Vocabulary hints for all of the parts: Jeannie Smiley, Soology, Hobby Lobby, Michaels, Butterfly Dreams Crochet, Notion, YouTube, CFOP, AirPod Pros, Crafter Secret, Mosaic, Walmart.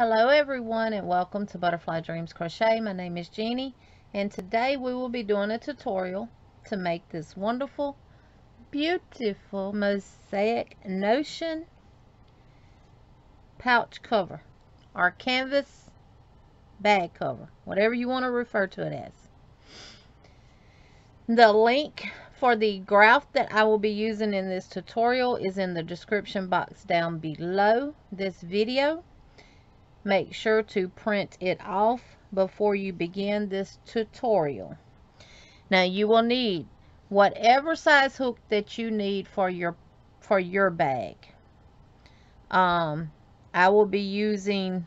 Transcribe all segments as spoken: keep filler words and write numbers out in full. Hello everyone and welcome to Butterfly Dreams Crochet. My name is Jeannie and today we will be doing a tutorial to make this wonderful, beautiful mosaic notion pouch cover or canvas bag cover, whatever you want to refer to it as. The link for the graph that I will be using in this tutorial is in the description box down below this video. Make sure to print it off before you begin this tutorial. Now you will need whatever size hook that you need for your for your bag. Um, I will be using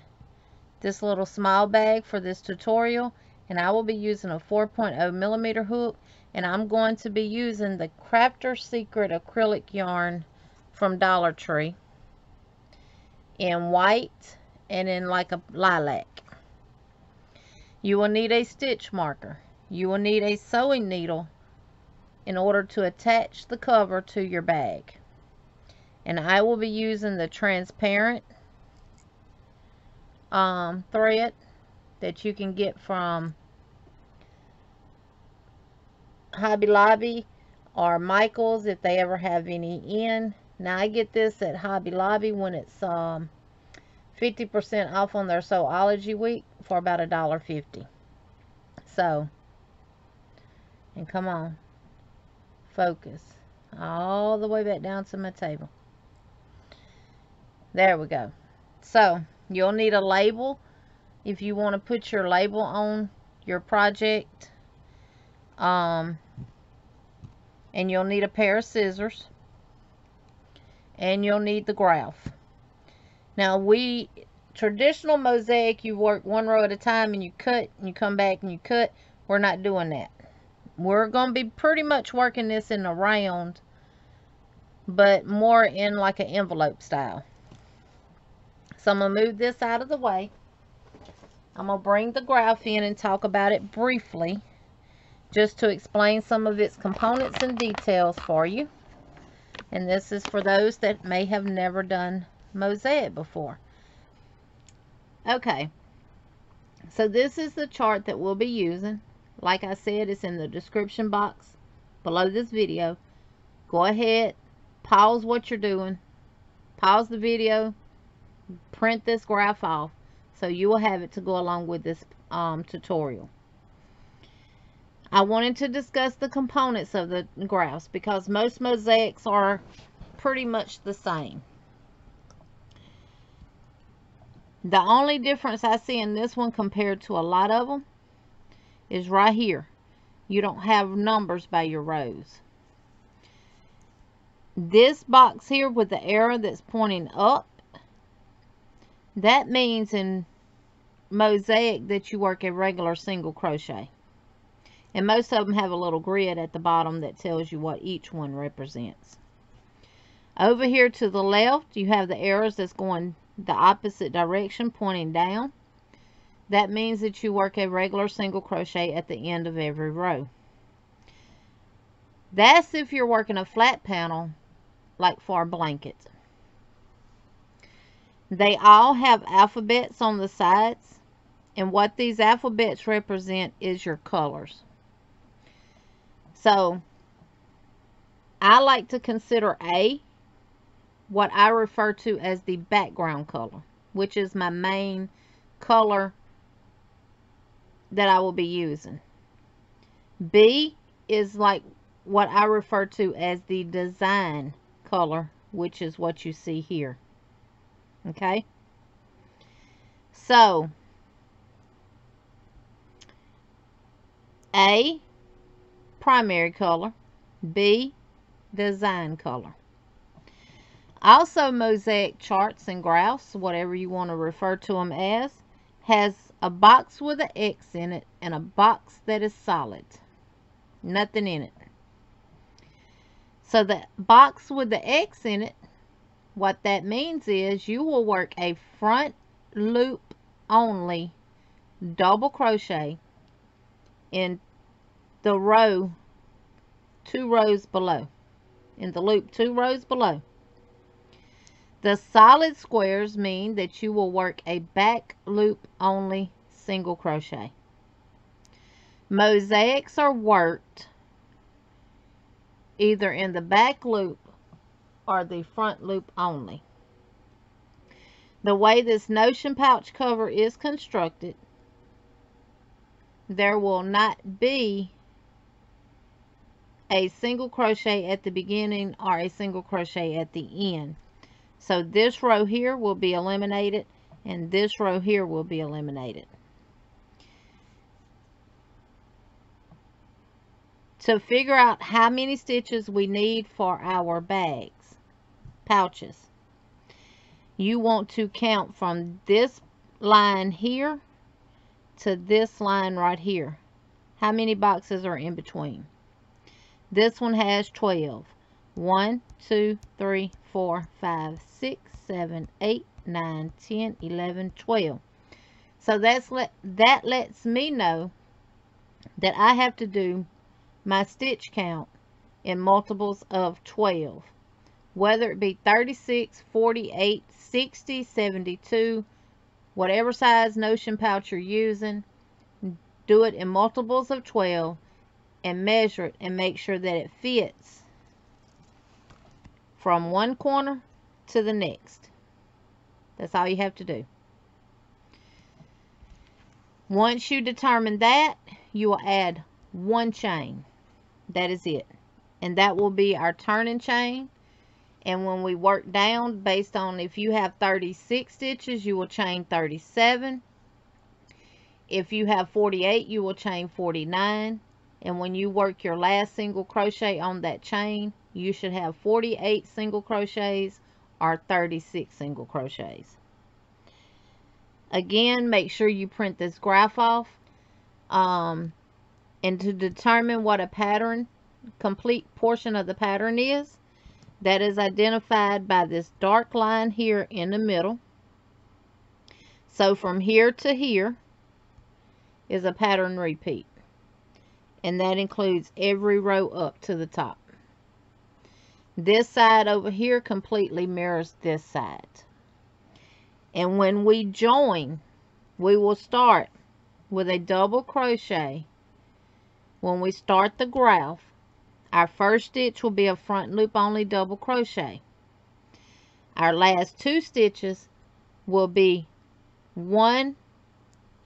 this little small bag for this tutorial, and I will be using a four point oh millimeter hook, and I'm going to be using the Crafter Secret acrylic yarn from Dollar Tree in white and in like a lilac. You will need a stitch marker. You will need a sewing needle in order to attach the cover to your bag. And I will be using the transparent um, thread that you can get from Hobby Lobby or Michaels if they ever have any in. Now I get this at Hobby Lobby when it's um, fifty percent off on their Soology week for about a dollar fifty. So, and come on, focus all the way back down to my table. There we go. So you'll need a label if you want to put your label on your project, um, and you'll need a pair of scissors, and you'll need the graph. Now we, traditional mosaic, you work one row at a time and you cut and you come back and you cut. We're not doing that. We're going to be pretty much working this in a round, but more in like an envelope style. So I'm going to move this out of the way. I'm going to bring the graph in and talk about it briefly, just to explain some of its components and details for you. And this is for those that may have never done mosaic before. Okay, so this is the chart that we'll be using. Like I said, it's in the description box below this video. Go ahead, pause what you're doing, pause the video, print this graph off so you will have it to go along with this um, tutorial. I wanted to discuss the components of the graphs because most mosaics are pretty much the same. The only difference I see in this one compared to a lot of them is right here. You don't have numbers by your rows. This box here with the arrow that's pointing up, that means in mosaic that you work a regular single crochet. And most of them have a little grid at the bottom that tells you what each one represents. Over here to the left, you have the arrows that's going the opposite direction pointing down. That means that you work a regular single crochet at the end of every row. That's if you're working a flat panel like for a blanket. They all have alphabets on the sides, and what these alphabets represent is your colors. So I like to consider A what I refer to as the background color, which is my main color that I will be using. B is like what I refer to as the design color, which is what you see here. Okay? So, A, primary color, B, design color. Also, mosaic charts and graphs, whatever you want to refer to them as, has a box with an X in it and a box that is solid. Nothing in it. So the box with the X in it, what that means is you will work a front loop only double crochet in the row two rows below. In the loop two rows below. The solid squares mean that you will work a back loop only single crochet. Mosaics are worked either in the back loop or the front loop only. The way this notion pouch cover is constructed, there will not be a single crochet at the beginning or a single crochet at the end. So this row here will be eliminated and this row here will be eliminated. To figure out how many stitches we need for our bags, pouches, you want to count from this line here to this line right here. How many boxes are in between? This one has twelve. one, two, three, four, five, six, seven, eight, nine, ten, eleven, twelve. So that's let, that lets me know that I have to do my stitch count in multiples of twelve. Whether it be thirty-six, forty-eight, sixty, seventy-two, whatever size notion pouch you're using, do it in multiples of twelve and measure it and make sure that it fits from one corner to the next. That's all you have to do. Once you determine that, you will add one chain. That is it. And that will be our turning chain. And when we work down, based on if you have thirty-six stitches, you will chain thirty-seven. If you have forty-eight, you will chain forty-nine. And when you work your last single crochet on that chain, you should have forty-eight single crochets or thirty-six single crochets. Again, make sure you print this graph off. Um, and to determine what a pattern, complete portion of the pattern is, that is identified by this dark line here in the middle. So from here to here is a pattern repeat. And that includes every row up to the top. This side over here completely mirrors this side. And when we join, we will start with a double crochet. When we start the graph, our first stitch will be a front loop only double crochet. Our last two stitches will be one,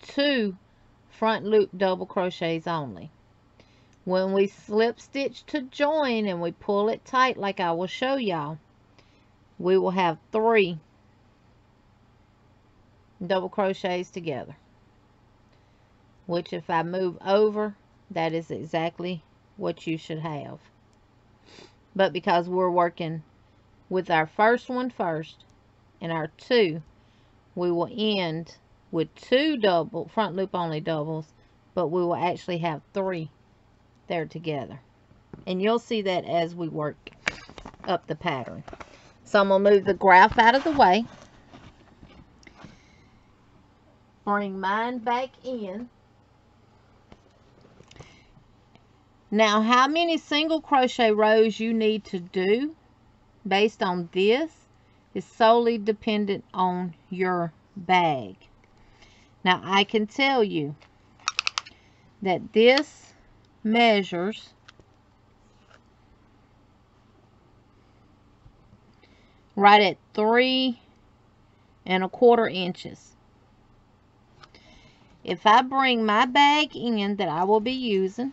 two front loop double crochets only. When we slip stitch to join and we pull it tight like I will show y'all, we will have three double crochets together. Which if I move over, that is exactly what you should have. But because we're working with our first one first and our two, we will end with two double front loop only doubles, but we will actually have three there together. And you'll see that as we work up the pattern. So I'm going to move the graph out of the way, bring mine back in. Now, how many single crochet rows you need to do based on this is solely dependent on your bag. Now, I can tell you that this measures right at three and a quarter inches. If I bring my bag in that I will be using,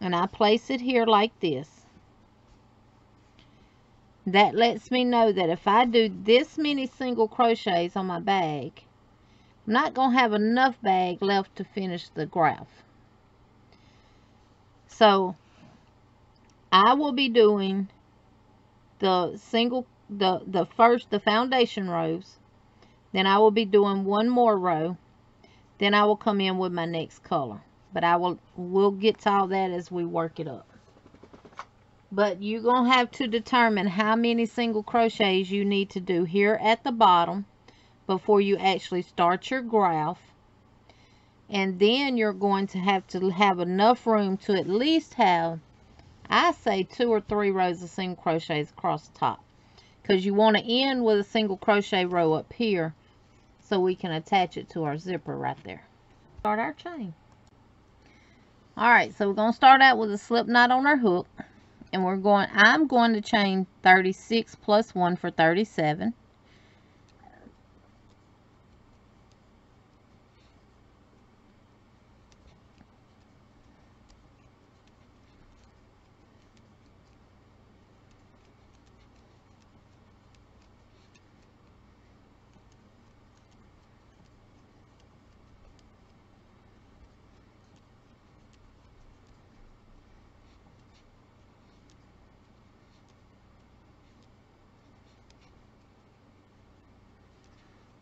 and I place it here like this, that lets me know that if I do this many single crochets on my bag, I'm not going to have enough bag left to finish the graph. So I will be doing the single the the first the foundation rows, then I will be doing one more row, then I will come in with my next color. But I will we'll get to all that as we work it up. But you're going to have to determine how many single crochets you need to do here at the bottom before you actually start your graph. And then you're going to have to have enough room to at least have, I say, two or three rows of single crochets across the top. because you want to end with a single crochet row up here so we can attach it to our zipper right there. Start our chain. Alright, so we're going to start out with a slip knot on our hook, and we're going, I'm going to chain thirty-six plus one for thirty-seven.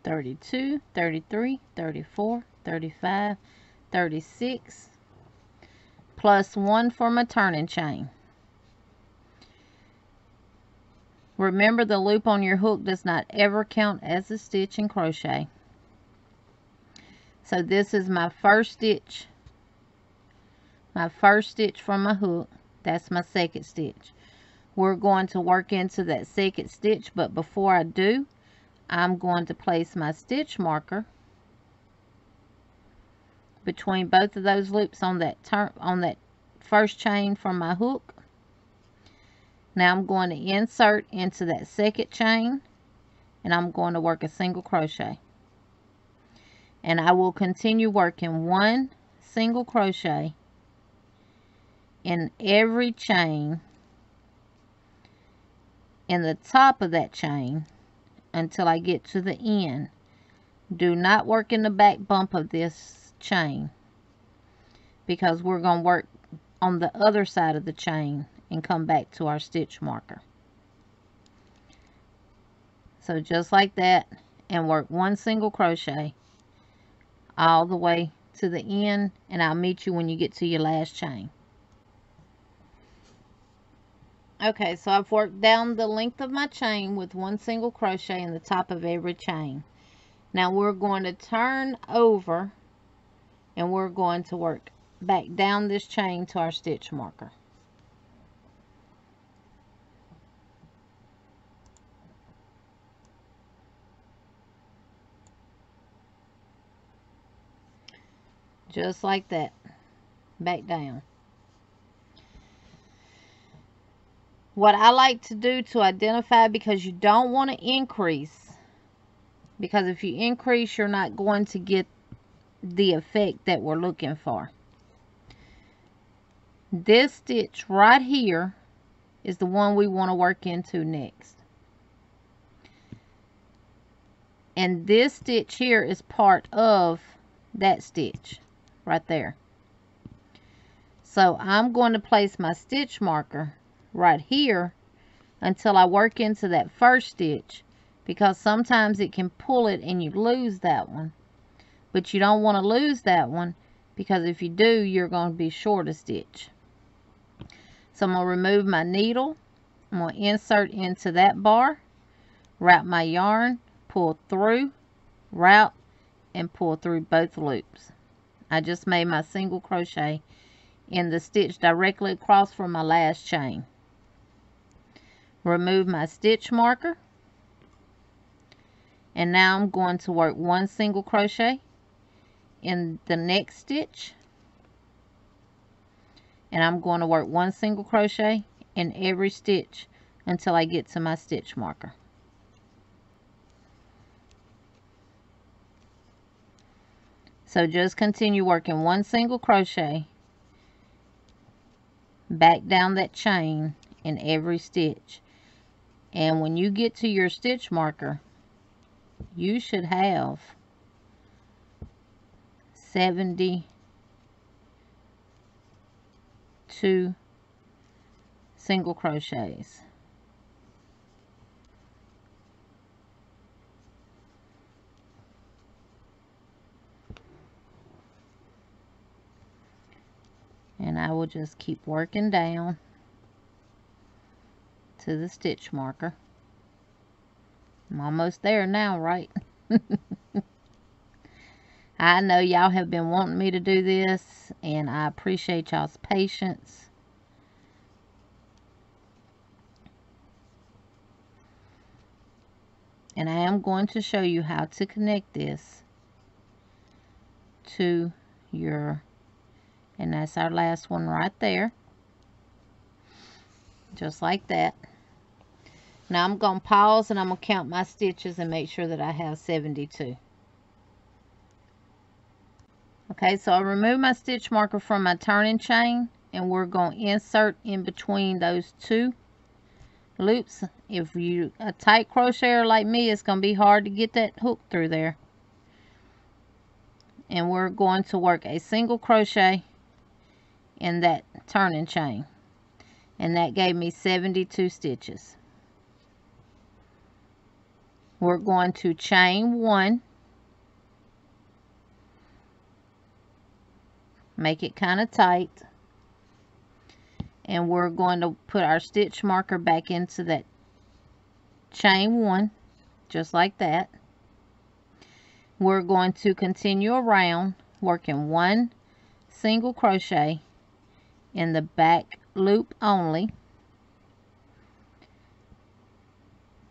thirty-two, thirty-three, thirty-four, thirty-five, thirty-six, plus one for my turning chain. Remember, the loop on your hook does not ever count as a stitch in crochet. So this is my first stitch, my first stitch from my hook. That's my second stitch. We're going to work into that second stitch, but before I do, I'm going to place my stitch marker between both of those loops on that turn on that first chain from my hook. Now I'm going to insert into that second chain, and I'm going to work a single crochet. And I will continue working one single crochet in every chain in the top of that chain until I get to the end. Do not work in the back bump of this chain, because we're going to work on the other side of the chain and come back to our stitch marker. So just like that, and work one single crochet all the way to the end, and I'll meet you when you get to your last chain. Okay, so I've worked down the length of my chain with one single crochet in the top of every chain. Now we're going to turn over, and we're going to work back down this chain to our stitch marker. Just like that, back down. What I like to do to identify, because you don't want to increase, because if you increase, you're not going to get the effect that we're looking for. This stitch right here is the one we want to work into next. And this stitch here is part of that stitch right there. So I'm going to place my stitch marker right here until I work into that first stitch, because sometimes it can pull it and you lose that one, but you don't want to lose that one, because if you do, you're going to be short a stitch. So I'm going to remove my needle, I'm going to insert into that bar, wrap my yarn, pull through, route, and pull through both loops. I just made my single crochet in the stitch directly across from my last chain. Remove my stitch marker, and now I'm going to work one single crochet in the next stitch, and I'm going to work one single crochet in every stitch until I get to my stitch marker. So just continue working one single crochet back down that chain in every stitch. And when you get to your stitch marker, you should have seventy-two single crochets. And I will just keep working down to the stitch marker. I'm almost there now, right? I know y'all have been wanting me to do this, and I appreciate y'all's patience. and I am going to show you how to connect this to your, and that's our last one right there, just like that. Now I'm going to pause and I'm going to count my stitches and make sure that I have seventy-two. Okay, so I remove my stitch marker from my turning chain, and we're going to insert in between those two loops. If you a tight crocheter like me, it's going to be hard to get that hook through there. And we're going to work a single crochet in that turning chain. And that gave me seventy-two stitches. We're going to chain one, make it kind of tight, and we're going to put our stitch marker back into that chain one, just like that. We're going to continue around, working one single crochet in the back loop only.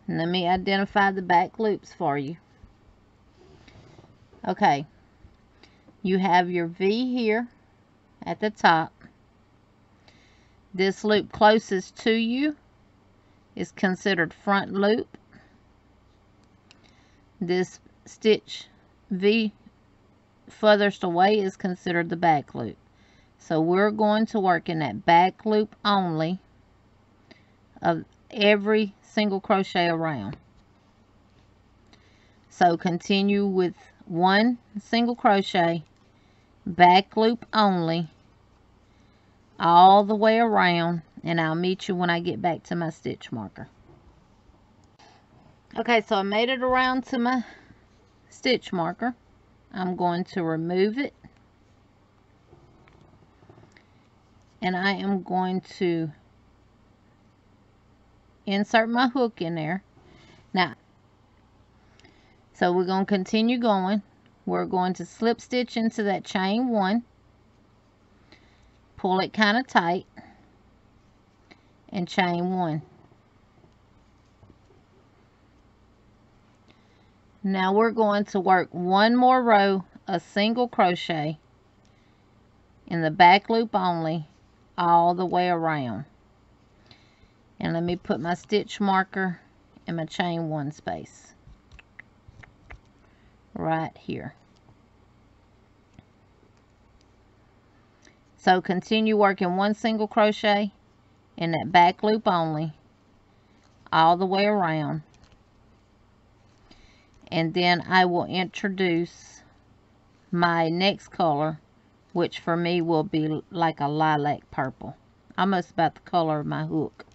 Let me identify the back loops for you. Okay, you have your V here at the top. This loop closest to you is considered front loop. This stitch V furthest away is considered the back loop. So we're going to work in that back loop only of every single crochet around. So continue with one single crochet, back loop only, all the way around, and I'll meet you when I get back to my stitch marker. Okay, so I made it around to my stitch marker. I'm going to remove it, and I am going to insert my hook in there. Now, so we're going to continue going. We're going to slip stitch into that chain one, pull it kind of tight, and chain one. Now we're going to work one more row, a single crochet in the back loop only, all the way around. And let me put my stitch marker in my chain one space right here. So continue working one single crochet in that back loop only, all the way around. And then I will introduce my next color, which for me will be like a lilac purple, almost about the color of my hook.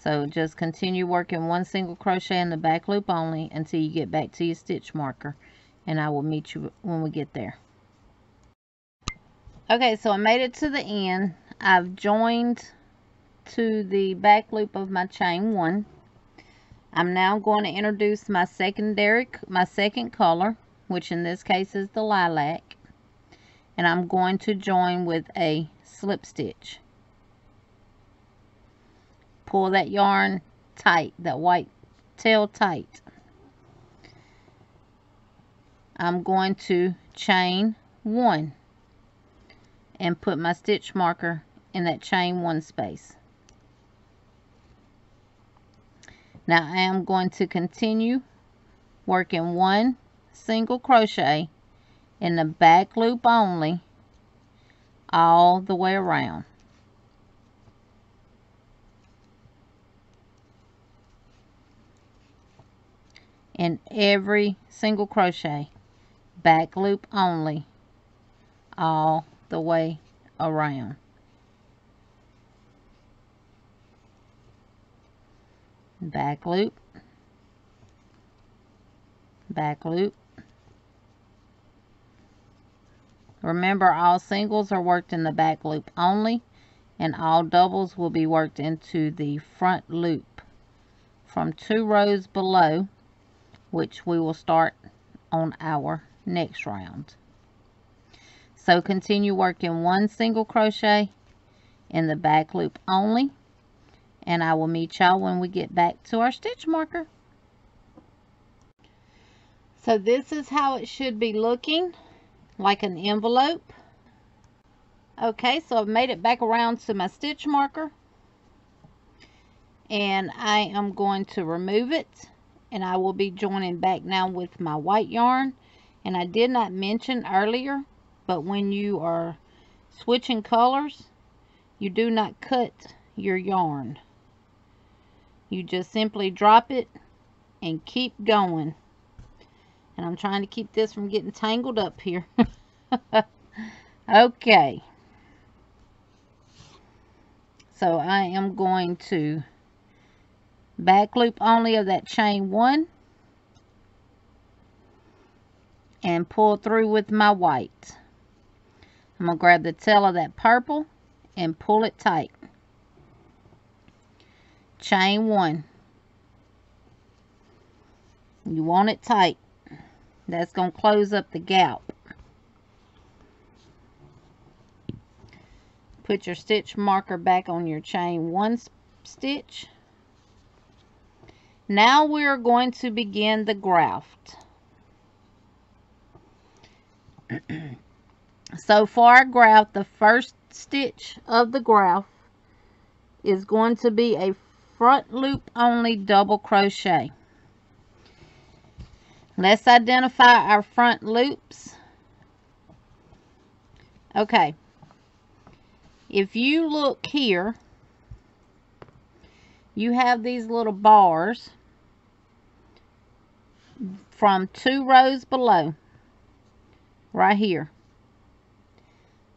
So just continue working one single crochet in the back loop only until you get back to your stitch marker, and I will meet you when we get there. Okay, so I made it to the end. I've joined to the back loop of my chain one. I'm now going to introduce my secondary, my second color, which in this case is the lilac, and I'm going to join with a slip stitch. Pull that yarn tight, that white tail tight. I'm going to chain one and put my stitch marker in that chain one space. Now I am going to continue working one single crochet in the back loop only, all the way around. In every single crochet, back loop only, all the way around. Back loop, back loop. Remember, all singles are worked in the back loop only, and all doubles will be worked into the front loop from two rows below, which we will start on our next round. So continue working one single crochet in the back loop only, and I will meet y'all when we get back to our stitch marker. So this is how it should be looking, like an envelope. Okay, so I've made it back around to my stitch marker, and I am going to remove it, and I will be joining back now with my white yarn. And I did not mention earlier, but when you are switching colors, you do not cut your yarn. You just simply drop it and keep going. And I'm trying to keep this from getting tangled up here. Okay. So I am going to back loop only of that chain one and pull through with my white. I'm going to grab the tail of that purple and pull it tight. Chain one. You want it tight. That's going to close up the gap. Put your stitch marker back on your chain one stitch. Now we are going to begin the graft. So for our graft, the first stitch of the graft is going to be a front loop only double crochet. Let's identify our front loops. Okay. If you look here, you have these little bars from two rows below, right here.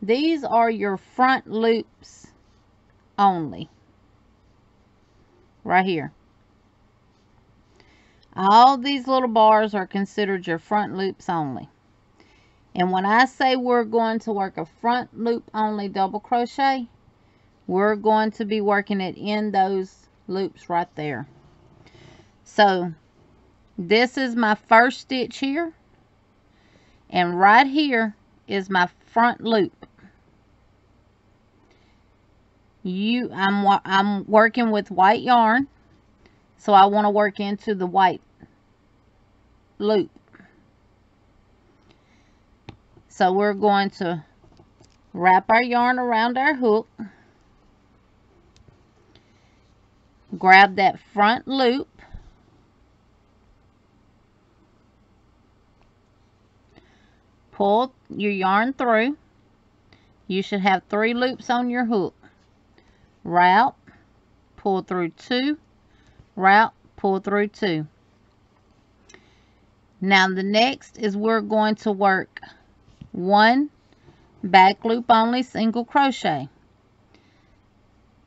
These are your front loops only, right here. All these little bars are considered your front loops only. And when I say we're going to work a front loop only double crochet, we're going to be working it in those loops right there. So this is my first stitch here, and right here is my front loop. You, I'm, I'm working with white yarn, so I want to work into the white loop. So we're going to wrap our yarn around our hook, grab that front loop, pull your yarn through. You should have three loops on your hook. Route, pull through two, route, pull through two. Now the next is we're going to work one back loop only single crochet.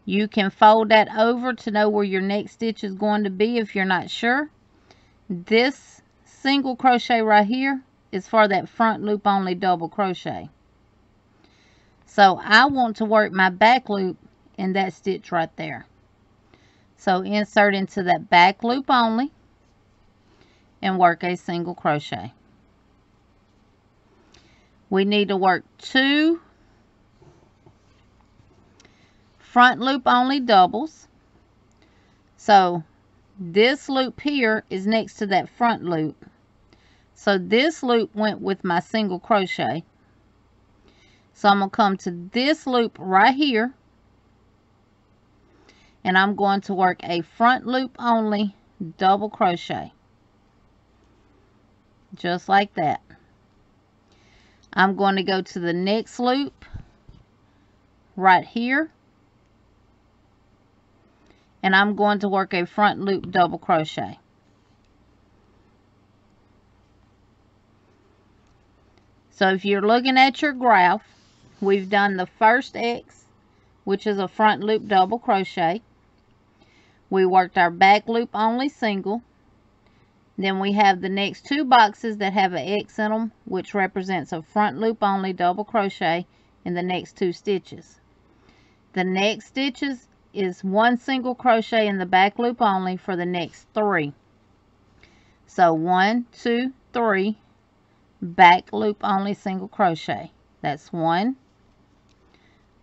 You can fold that over to know where your next stitch is going to be if you're not sure. This single crochet right here is for that front loop only double crochet. So I want to work my back loop in that stitch right there. So insert into that back loop only and work a single crochet. We need to work two front loop only doubles. So this loop here is next to that front loop. So this loop went with my single crochet. So I'm going to come to this loop right here, and I'm going to work a front loop only double crochet. Just like that. I'm going to go to the next loop right here, and I'm going to work a front loop double crochet. So if you're looking at your graph, we've done the first X, which is a front loop double crochet. We worked our back loop only single. Then we have the next two boxes that have an X in them, which represents a front loop only double crochet in the next two stitches. The next stitches is one single crochet in the back loop only for the next three. So one, two, three, back loop only single crochet. That's one,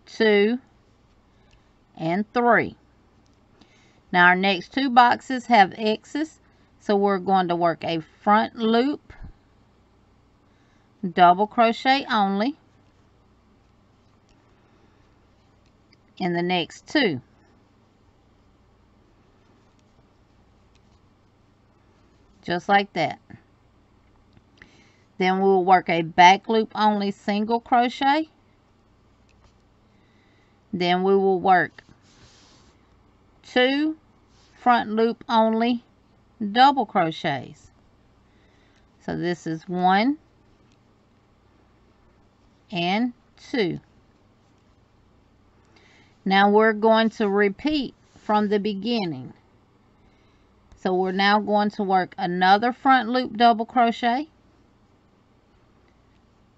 two, and three. Now our next two boxes have X's, so we're going to work a front loop, double crochet only in the next two. Just like that. Then we will work a back loop only single crochet. Then we will work two front loop only double crochets. So this is one and two. Now we're going to repeat from the beginning. So we're now going to work another front loop double crochet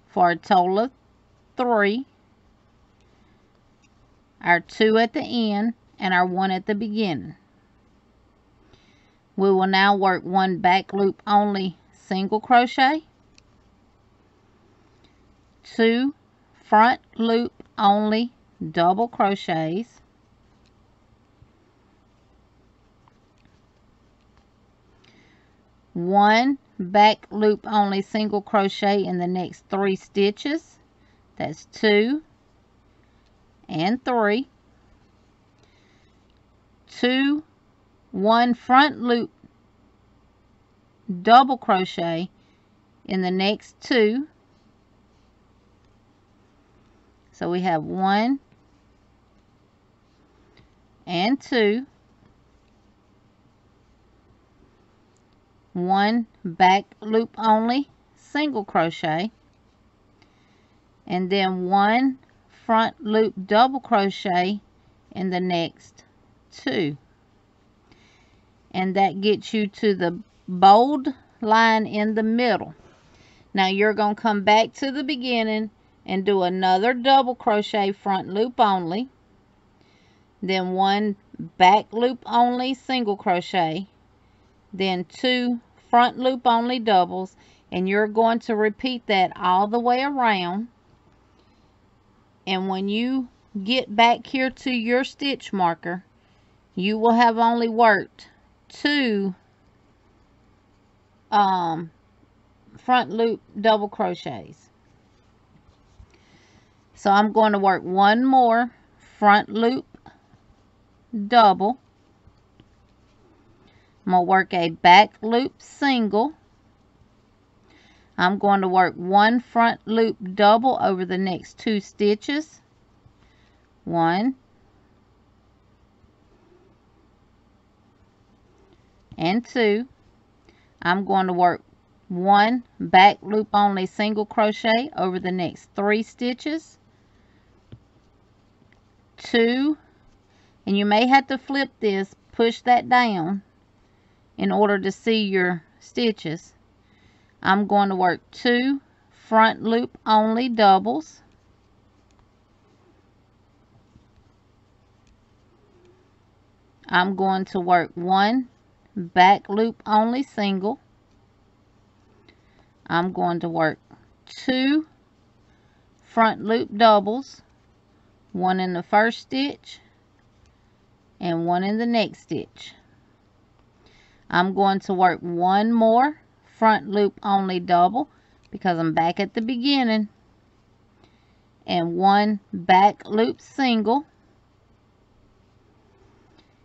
for a total of three. Our two at the end and our one at the beginning. We will now work one back loop only single crochet, two front loop only double crochets, one back loop only single crochet in the next three stitches. That's two and three. Two, one front loop double crochet in the next two. So we have one and two. One back loop only single crochet, and then one front loop double crochet in the next two, and that gets you to the bold line in the middle. Now you're going to come back to the beginning and do another double crochet front loop only, then one back loop only single crochet, then two front loop only doubles, and you're going to repeat that all the way around. And when you get back here to your stitch marker, you will have only worked two um, front loop double crochets. So I'm going to work one more front loop double. I'm going to work a back loop single. I'm going to work one front loop double over the next two stitches. One. And two. I'm going to work one back loop only single crochet over the next three stitches. Two. And you may have to flip this, push that down, in order to see your stitches. I'm going to work two front loop only doubles, I'm going to work one back loop only single, I'm going to work two front loop doubles, one in the first stitch and one in the next stitch. I'm going to work one more front loop only double because I'm back at the beginning, and one back loop single,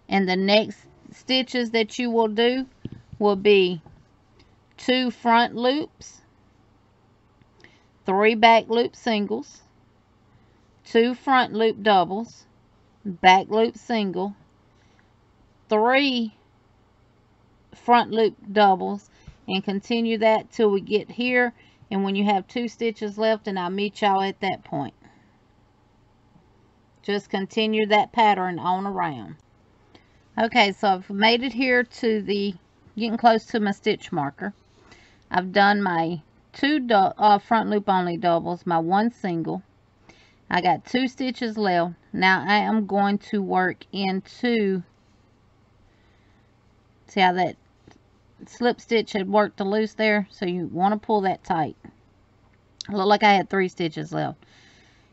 and the next stitches that you will do will be two front loops, three back loop singles, two front loop doubles, back loop single, three front loop doubles, and continue that till we get here. And when you have two stitches left, and I'll meet y'all at that point. Just continue that pattern on around. Okay, so I've made it here to the getting close to my stitch marker. I've done my two do, uh, front loop only doubles, my one single. I got two stitches left. Now I am going to work into, see how that slip stitch had worked to loose there, so you want to pull that tight. I look like I had three stitches left.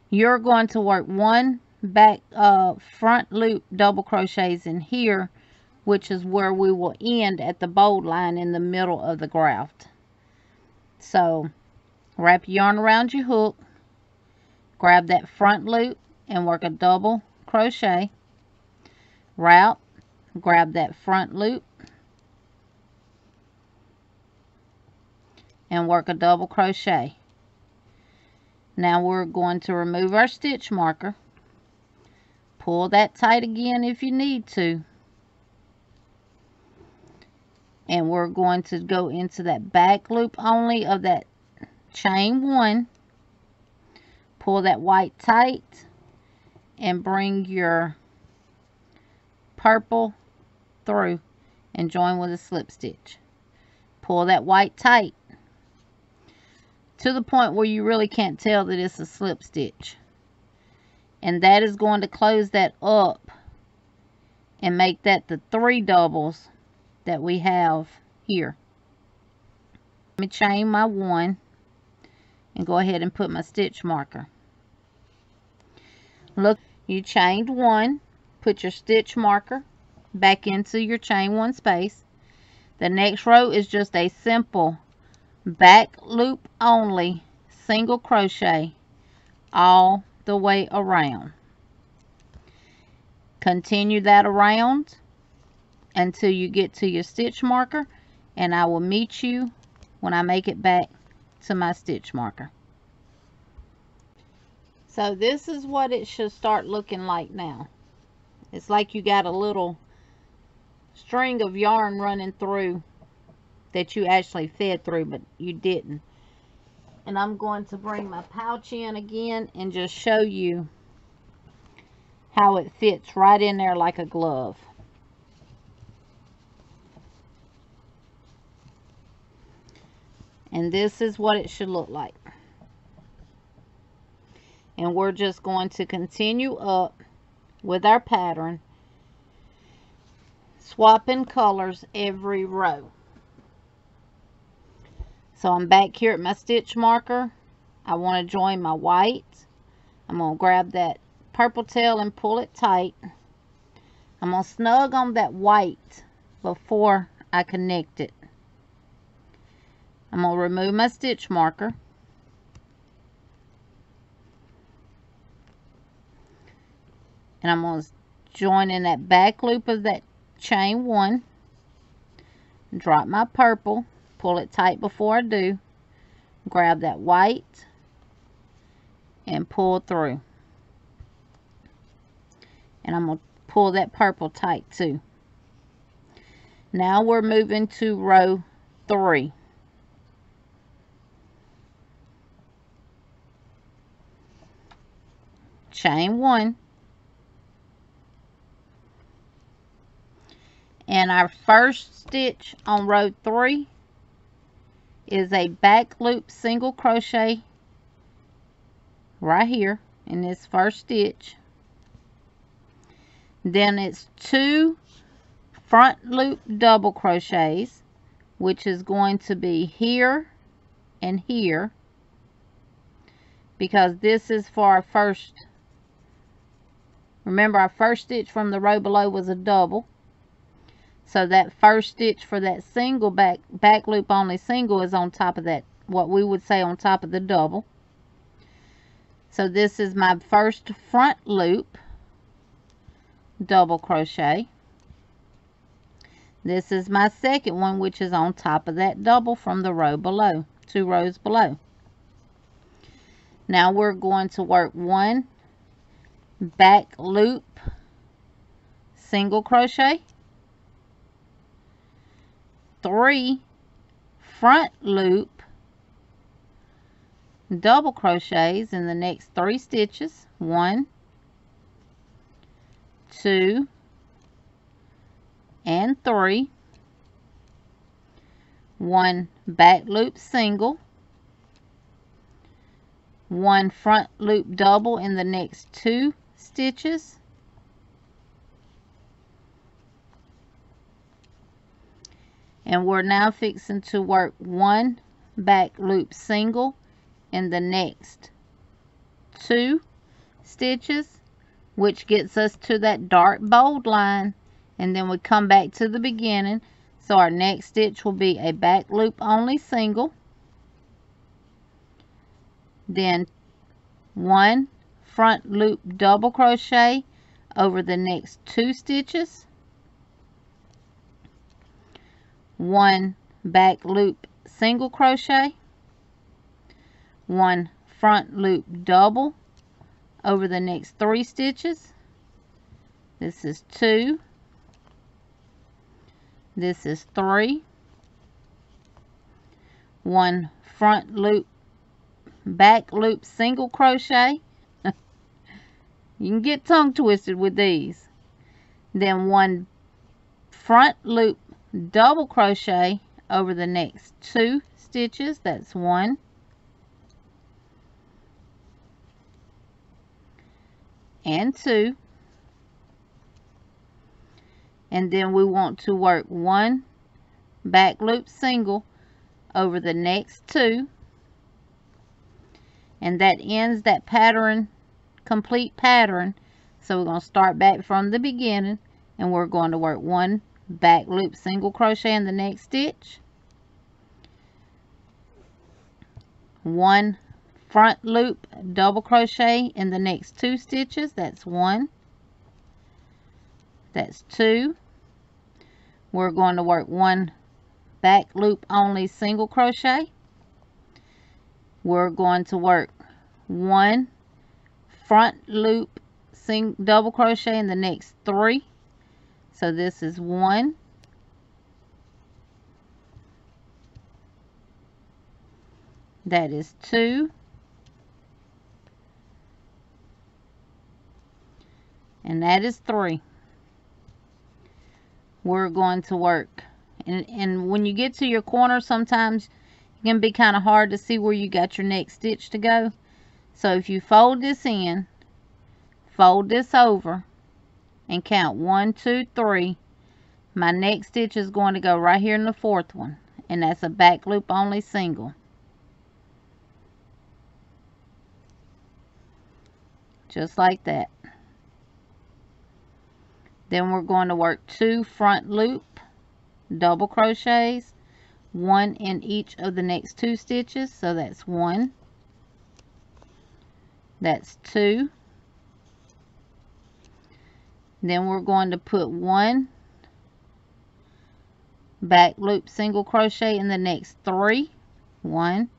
You're going to work one back uh, front loop double crochets in here, which is where we will end at the bold line in the middle of the graft. So wrap yarn around your hook, grab that front loop and work a double crochet, route, grab that front loop and work a double crochet. Now we're going to remove our stitch marker, pull that tight again if you need to, and we're going to go into that back loop only of that chain one, pull that white tight and bring your purple through and join with a slip stitch. Pull that white tight to the point where you really can't tell that it's a slip stitch, and that is going to close that up and make that the three doubles that we have here. Let me chain my one and go ahead and put my stitch marker. Look, you chained one, put your stitch marker back into your chain one space. The next row is just a simple back loop only single crochet all the way around. Continue that around until you get to your stitch marker, and I will meet you when I make it back to my stitch marker. So this is what it should start looking like now. It's like you got a little string of yarn running through that you actually fed through, but you didn't. And I'm going to bring my pouch in again and just show you how it fits right in there like a glove. And this is what it should look like. And we're just going to continue up with our pattern, swapping colors every row. So I'm back here at my stitch marker. I want to join my white. I'm going to grab that purple tail and pull it tight. I'm going to snug on that white before I connect it. I'm going to remove my stitch marker. And I'm going to join in that back loop of that chain one. Drop my purple. Pull it tight before I do. Grab that white. And pull through. And I'm going to pull that purple tight too. Now we're moving to row three. Chain one, and our first stitch on row three is a back loop single crochet right here in this first stitch. Then it's two front loop double crochets, which is going to be here and here, because this is for our first. Remember, our first stitch from the row below was a double. So that first stitch for that single back back loop only single is on top of that, what we would say on top of the double. So this is my first front loop double crochet. This is my second one, which is on top of that double from the row below, two rows below. Now we're going to work one back loop single crochet, three front loop double crochets in the next three stitches, one, two, and three, one back loop single, one front loop double in the next two stitches, and we're now fixing to work one back loop single in the next two stitches, which gets us to that dark bold line, and then we come back to the beginning. So our next stitch will be a back loop only single, then one front loop double crochet over the next two stitches, one back loop single crochet, one front loop double over the next three stitches. This is two, this is three, one front loop back loop single crochet you can get tongue twisted with these, then one front loop double crochet over the next two stitches. That's one, and two, and then we want to work one back loop single over the next two, and that ends that pattern, complete pattern. So we're going to start back from the beginning, and we're going to work one back loop single crochet in the next stitch, one front loop double crochet in the next two stitches. That's one, that's two. We're going to work one back loop only single crochet, we're going to work one front loop single double crochet in the next three. So this is one, that is two, and that is three. We're going to work, and, and when you get to your corner, sometimes it can be kind of hard to see where you got your next stitch to go. So if you fold this in, fold this over, and count one, two, three. My next stitch is going to go right here in the fourth one, and that's a back loop only single. Just like that. Then we're going to work two front loop double crochets, one in each of the next two stitches. So that's one, that's two. Then we're going to put one back loop single crochet in the next three, one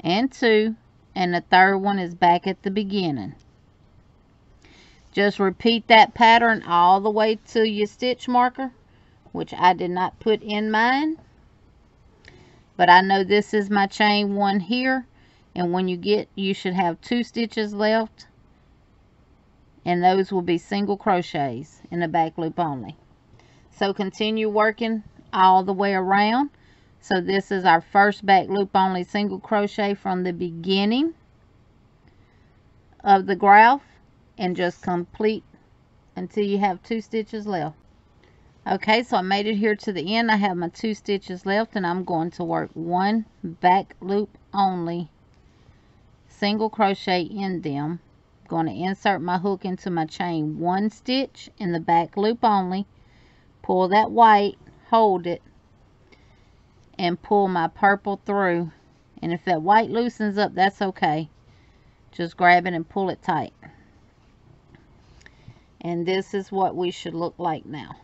and two, and the third one is back at the beginning. Just repeat that pattern all the way to your stitch marker, which I did not put in mine, but I know this is my chain one here, and when you get, you should have two stitches left, and those will be single crochets in the back loop only. So continue working all the way around. So this is our first back loop only single crochet from the beginning of the graph, and just complete until you have two stitches left. Okay, so I made it here to the end. I have my two stitches left, and I'm going to work one back loop only single crochet in them. Going to insert my hook into my chain one stitch in the back loop only, pull that white, hold it, and pull my purple through. And if that white loosens up, that's okay, just grab it and pull it tight. And this is what we should look like now.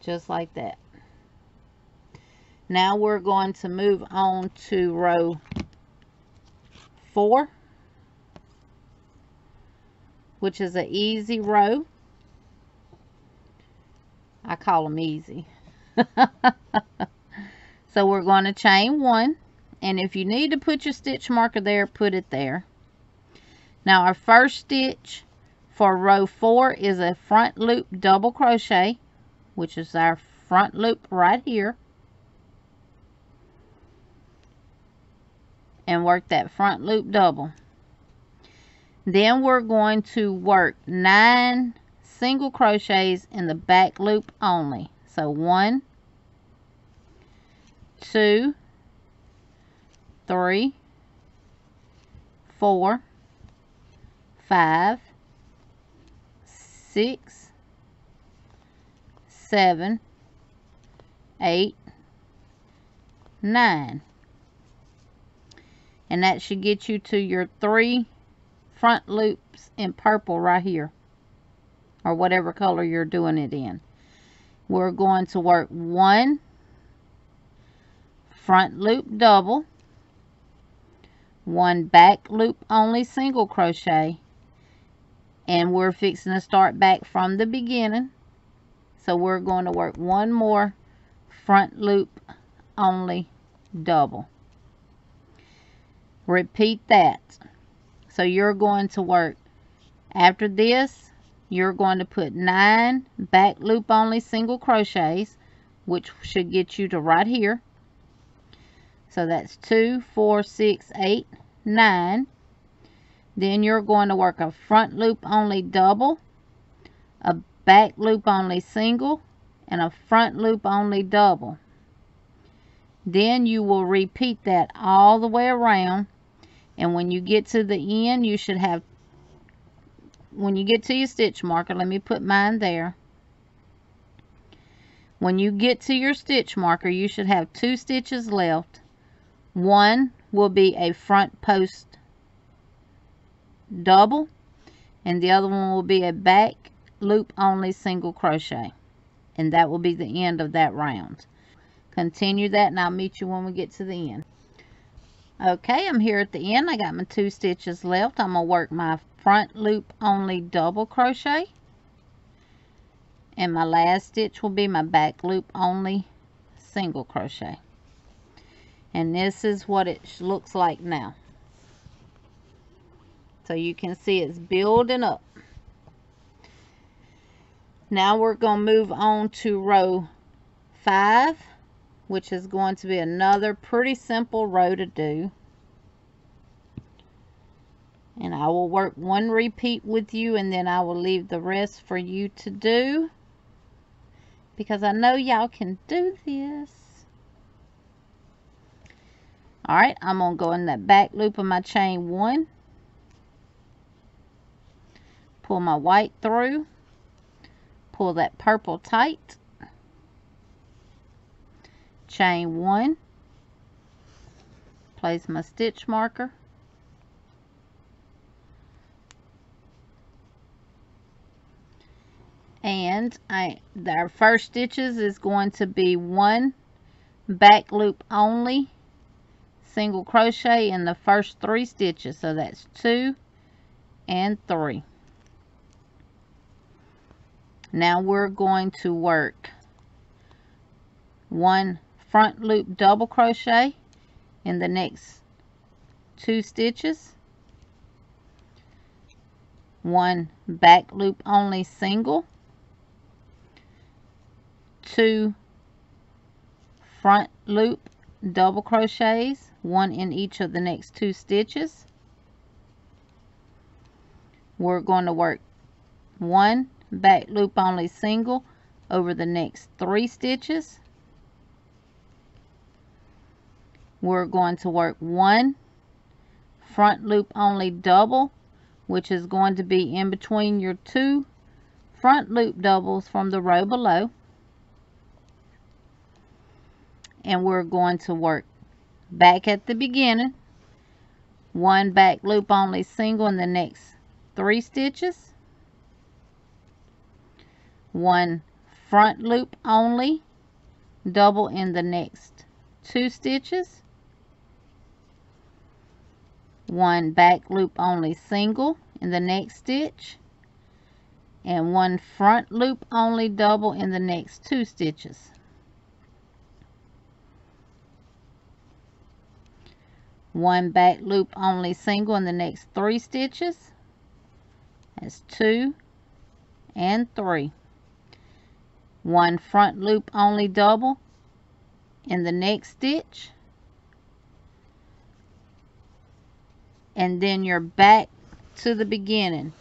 Just like that. Now we're going to move on to row four, which is an easy row. I call them easy. So we're going to chain one, and if you need to put your stitch marker there, put it there. Now our first stitch for row four is a front loop double crochet, which is our front loop right here. And work that front loop double. Then we're going to work nine single crochets in the back loop only. So one, two, three, four, five, six, seven, eight, nine. And that should get you to your three front loops in purple right here, or whatever color you're doing it in. We're going to work one front loop double, one back loop only single crochet, and we're fixing to start back from the beginning. So we're going to work one more front loop only double. Repeat that. So you're going to work after this, you're going to put nine back loop only single crochets, which should get you to right here. So that's two, four, six, eight, nine. Then you're going to work a front loop only double, a back loop only single, and a front loop only double. Then you will repeat that all the way around. And when you get to the end, you should have, when you get to your stitch marker, let me put mine there. When you get to your stitch marker, you should have two stitches left. One will be a front post double, and the other one will be a back loop only single crochet. And that will be the end of that round. Continue that, and I'll meet you when we get to the end. Okay, I'm here at the end. I got my two stitches left. I'm going to work my front loop only double crochet, and my last stitch will be my back loop only single crochet. And this is what it looks like now. So you can see it's building up. Now we're going to move on to row five, which is going to be another pretty simple row to do. And I will work one repeat with you, and then I will leave the rest for you to do, because I know y'all can do this. Alright, I'm going to go in that back loop of my chain one, pull my white through, pull that purple tight, chain one, place my stitch marker, and I our first stitches is going to be one back loop only single crochet in the first three stitches, so that's two and three. Now we're going to work one front loop double crochet in the next two stitches, one back loop only single, two front loop double crochets, one in each of the next two stitches. We're going to work one back loop only single over the next three stitches. We're going to work one front loop only double, which is going to be in between your two front loop doubles from the row below. And we're going to work back at the beginning, one back loop only single in the next three stitches, one front loop only double in the next two stitches, one back loop only single in the next stitch, and one front loop only double in the next two stitches. One back loop only single in the next three stitches. That's two and three. One front loop only double in the next stitch, and then you're back to the beginning.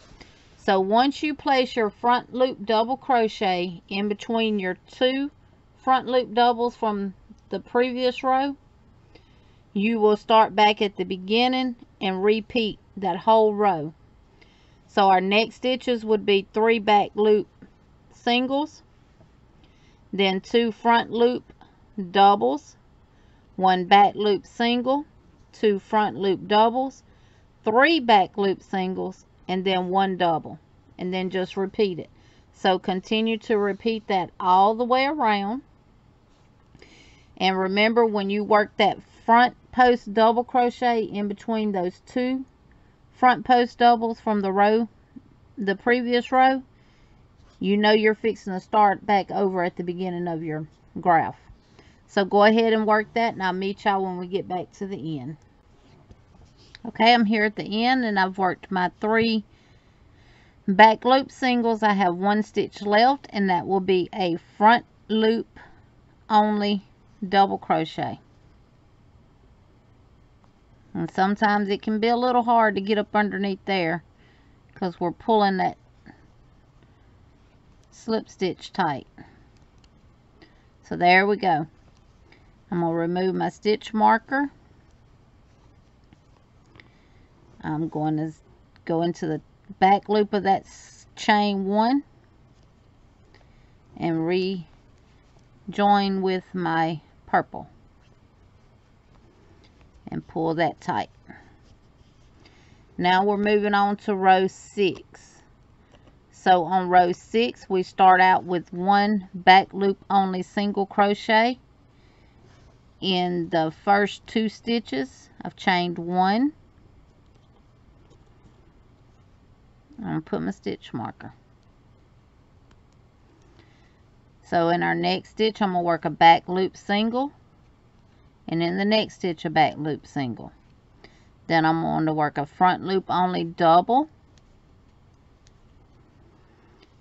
So once you place your front loop double crochet in between your two front loop doubles from the previous row, you will start back at the beginning and repeat that whole row. So our next stitches would be three back loop singles, then two front loop doubles, one back loop single, two front loop doubles, three back loop singles, and then one double, and then just repeat it. So continue to repeat that all the way around. And remember, when you work that front post double crochet in between those two front post doubles from the row, the previous row, you know you're fixing to start back over at the beginning of your graph. So go ahead and work that, and I'll meet y'all when we get back to the end. Okay, I'm here at the end, and I've worked my three back loop singles. I have one stitch left, and that will be a front loop only double crochet. And sometimes it can be a little hard to get up underneath there because we're pulling that slip stitch tight. So there we go. I'm going to remove my stitch marker. I'm going to go into the back loop of that chain one and rejoin with my purple and pull that tight. Now we're moving on to row six. So on row six, we start out with one back loop only single crochet in the first two stitches of chain one. I'm going to put my stitch marker. So in our next stitch, I'm going to work a back loop single, and in the next stitch a back loop single. Then I'm going to work a front loop only double.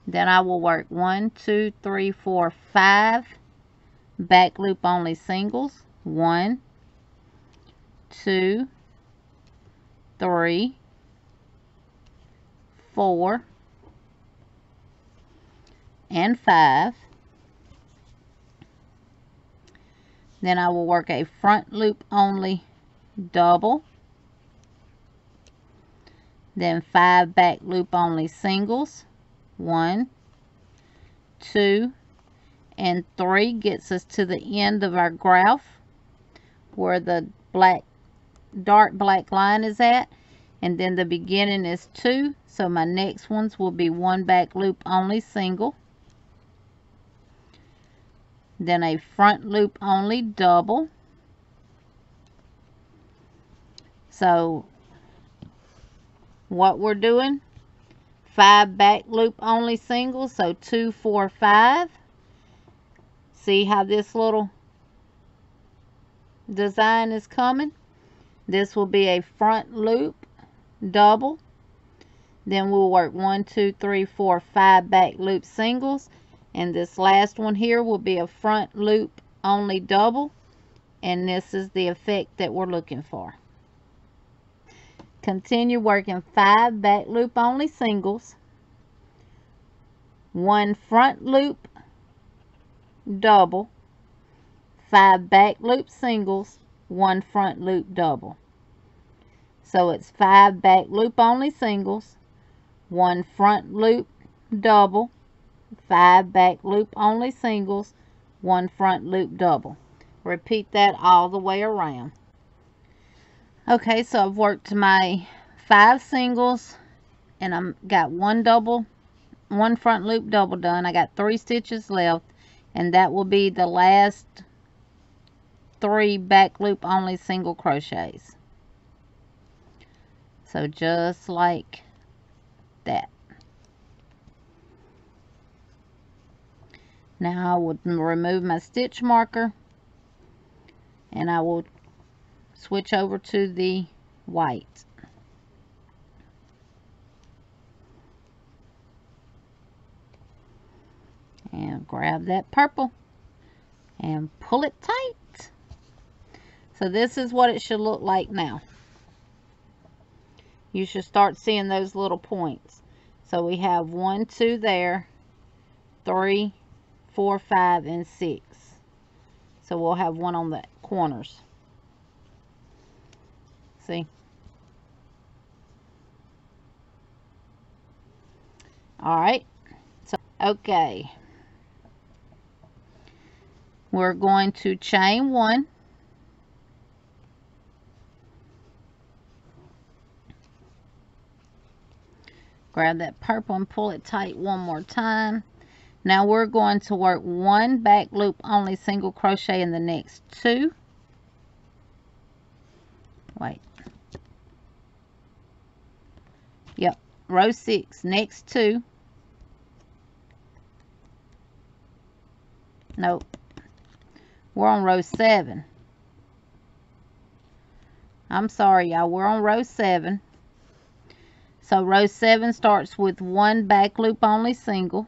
Then I will work one, two, three, four, five back loop only singles. One, two, three, four, and five. Then I will work a front loop only double, then five back loop only singles. One, two, and three gets us to the end of our graph where the black, dark black line is at, and then the beginning is two. So my next ones will be one back loop only single, then a front loop only double. So what we're doing, five back loop only singles, so two, four, five. See how this little design is coming? This will be a front loop double, then we'll work one, two, three, four, five back loop singles, and this last one here will be a front loop only double, and this is the effect that we're looking for. Continue working five back loop only singles, one front loop double, five back loop singles, one front loop double. So it's five back loop only singles, one front loop double, five back loop only singles, one front loop double. Repeat that all the way around. Okay, so I've worked my five singles, and I'm got one double, one front loop double done. I got three stitches left, and that will be the last three back loop only single crochets. So just like that. Now I will remove my stitch marker, and I will switch over to the white. And grab that purple and pull it tight. So this is what it should look like now. You should start seeing those little points. So we have one, two there, three, four, five, and six. so we'll have one on the corners. See? Alright. So, okay. We're going to chain one. Grab that purple and pull it tight one more time. Now we're going to work one back loop only single crochet in the next two. Wait. Yep. Row six, next two. Nope. We're on row seven. I'm sorry, y'all. We're on row seven. So row seven starts with one back loop only single.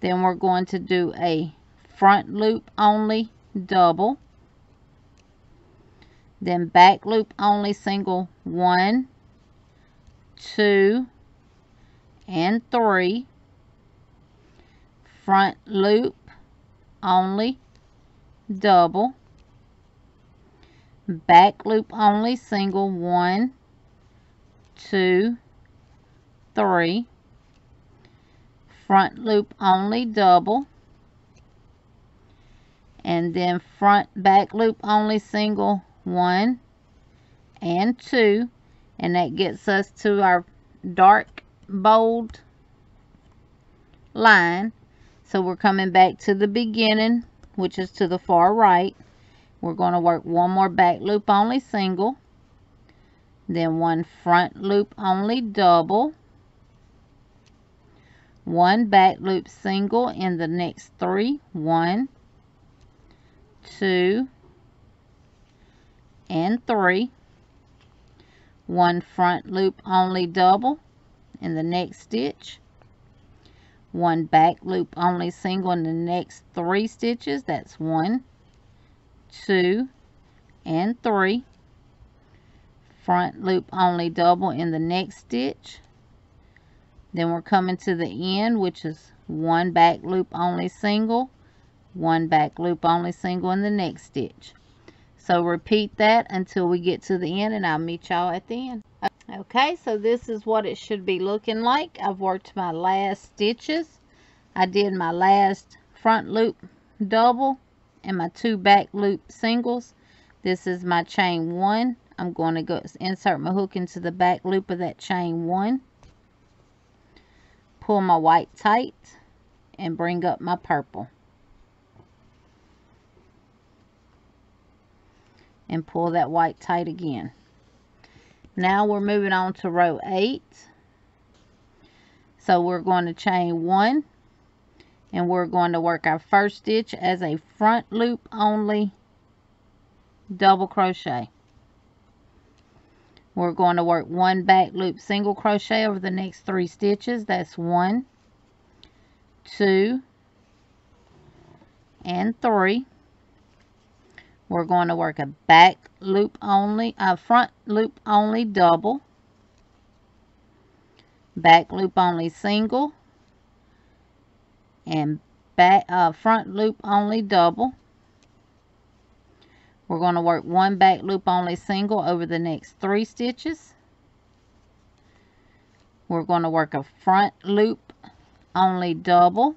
Then we're going to do a front loop only double. Then back loop only single one, two, and three. Front loop only double. Back loop only single one, two, three, front loop only double, and then front back loop only single one and two, and that gets us to our dark bold line. So we're coming back to the beginning, which is to the far right. We're going to work one more back loop only single. Then one front loop only double, one back loop single in the next three, one, two, and three, one front loop only double in the next stitch, one back loop only single in the next three stitches, that's one, two, and three. Front loop only double in the next stitch. Then we're coming to the end, which is one back loop only single, one back loop only single in the next stitch. So repeat that until we get to the end, and I'll meet y'all at the end. Okay, so this is what it should be looking like. I've worked my last stitches. I did my last front loop double and my two back loop singles. This is my chain one. I'm going to go insert my hook into the back loop of that chain one, pull my white tight, and bring up my purple. And pull that white tight again. Now we're moving on to row eight. So we're going to chain one, and we're going to work our first stitch as a front loop only double crochet. We're going to work one back loop single crochet over the next three stitches. That's one, two, and three. We're going to work a back loop only, a front loop only double, back loop only single, and back uh, front loop only double. We're going to work one back loop only single over the next three stitches. We're going to work a front loop only double,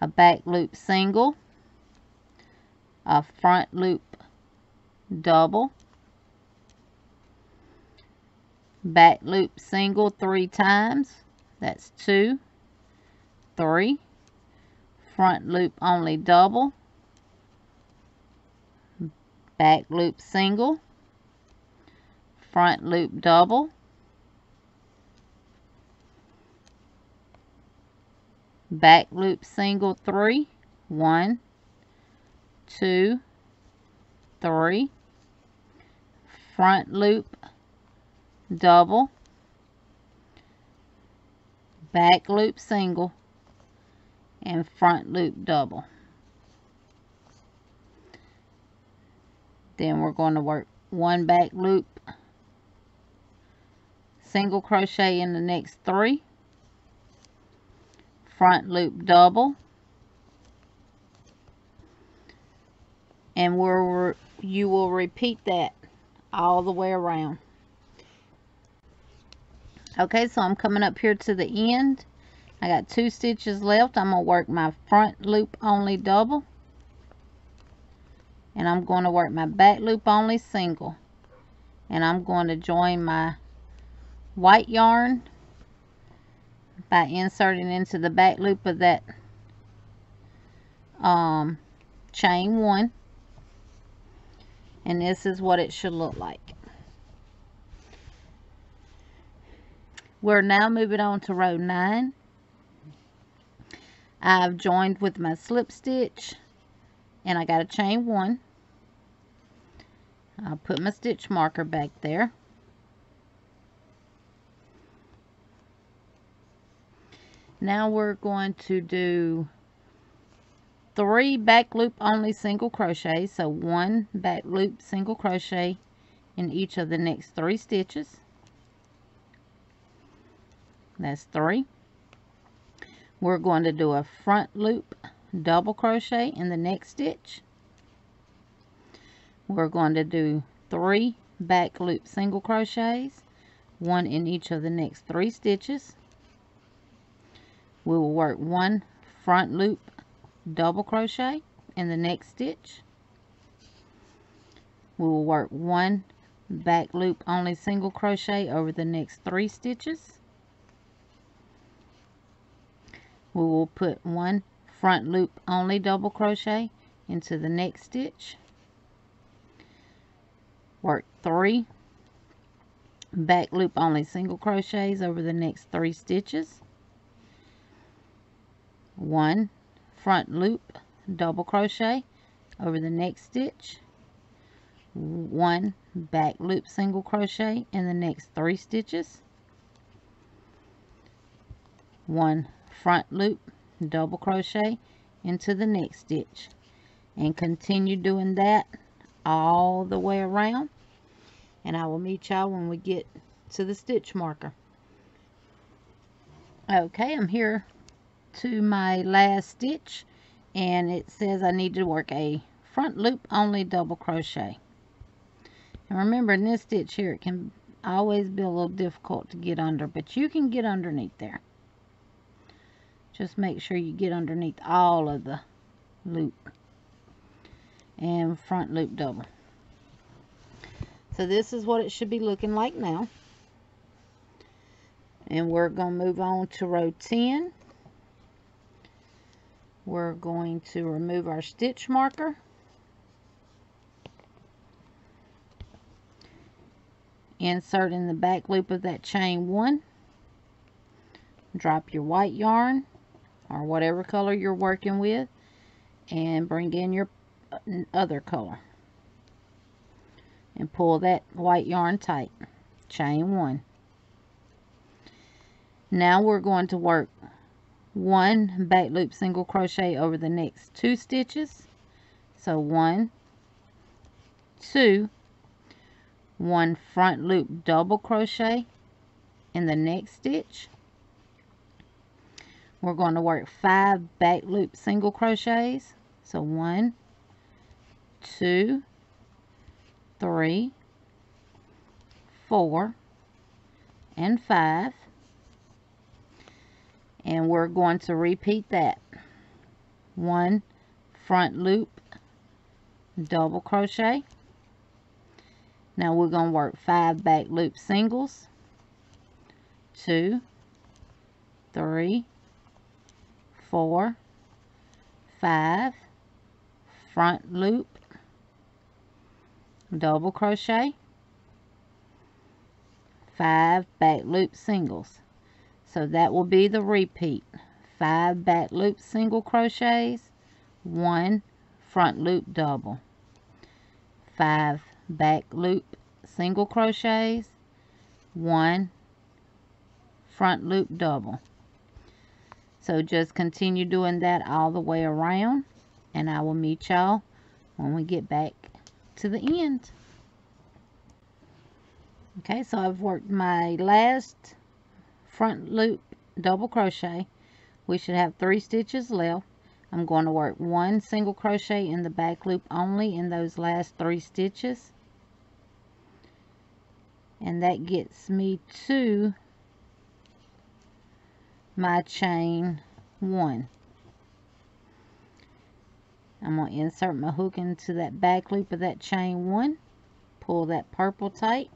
a back loop single, a front loop double, back loop single three times. That's two, three, front loop only double, back loop single, front loop double, back loop single three, one, two, three, front loop double, back loop single, and front loop double. Then we're going to work one back loop single crochet in the next three, front loop double, and we'll, you will repeat that all the way around. Okay, so I'm coming up here to the end. I got two stitches left. I'm gonna work my front loop only double, and I'm going to work my back loop only single, and I'm going to join my white yarn by inserting into the back loop of that um, chain one, and this is what it should look like. We're now moving on to row nine. I've joined with my slip stitch, and I got a chain one. I'll put my stitch marker back there. Now we're going to do three back loop only single crochets, so one back loop single crochet in each of the next three stitches. That's three. We're going to do a front loop double crochet in the next stitch. We're going to do three back loop single crochets, one in each of the next three stitches. We will work one front loop double crochet in the next stitch. We will work one back loop only single crochet over the next three stitches. We will put one front loop only double crochet into the next stitch. Work three back loop only single crochets over the next three stitches. One front loop double crochet over the next stitch. One back loop single crochet in the next three stitches. One front loop double crochet into the next stitch, and continue doing that all the way around, and I will meet y'all when we get to the stitch marker. Okay, I'm here to my last stitch, and it says I need to work a front loop only double crochet. And remember, in this stitch here, it can always be a little difficult to get under, but you can get underneath there. Just make sure you get underneath all of the loop and front loop double. So this is what it should be looking like now. And we're going to move on to row ten. We're going to remove our stitch marker. Insert in the back loop of that chain one. Drop your white yarn, or whatever color you're working with, and bring in your other color and pull that white yarn tight. Chain one. Now we're going to work one back loop single crochet over the next two stitches, so one, two, one front loop double crochet in the next stitch. We're going to work five back loop single crochets, so one, two, three, four, and five, and we're going to repeat that. One front loop double crochet. Now we're going to work five back loop singles, two, three, four, five, front loop, double crochet, five back loop singles. So that will be the repeat. Five back loop single crochets, one front loop double, five back loop single crochets, one front loop double. So just continue doing that all the way around, and I will meet y'all when we get back to the end. Okay, so I've worked my last front loop double crochet. We should have three stitches left. I'm going to work one single crochet in the back loop only in those last three stitches, and that gets me to my chain one. I'm going to insert my hook into that back loop of that chain one, pull that purple tight,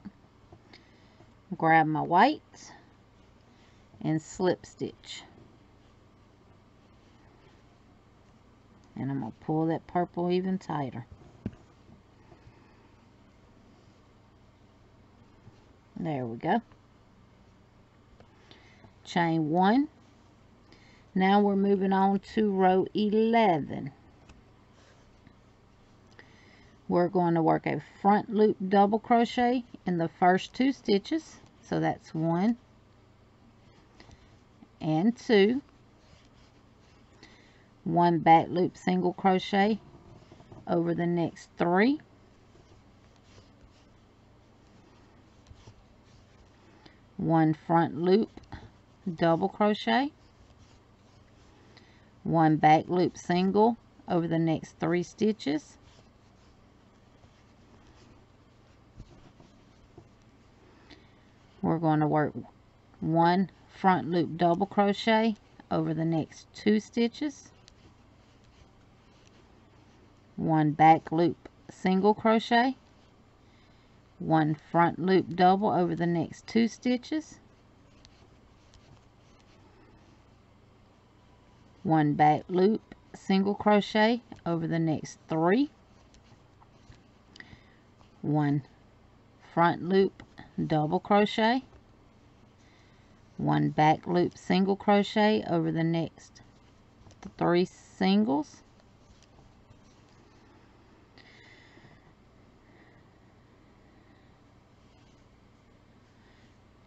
grab my white, and slip stitch. And I'm going to pull that purple even tighter. There we go. Chain one. Now we're moving on to row eleven. We're going to work a front loop double crochet in the first two stitches. So that's one and two. One back loop single crochet over the next three. One front loop double crochet. One back loop single over the next three stitches. We're going to work one front loop double crochet over the next two stitches. One back loop single crochet, one front loop double over the next two stitches, one back loop single crochet over the next three, one front loop double crochet, one back loop single crochet over the next three singles,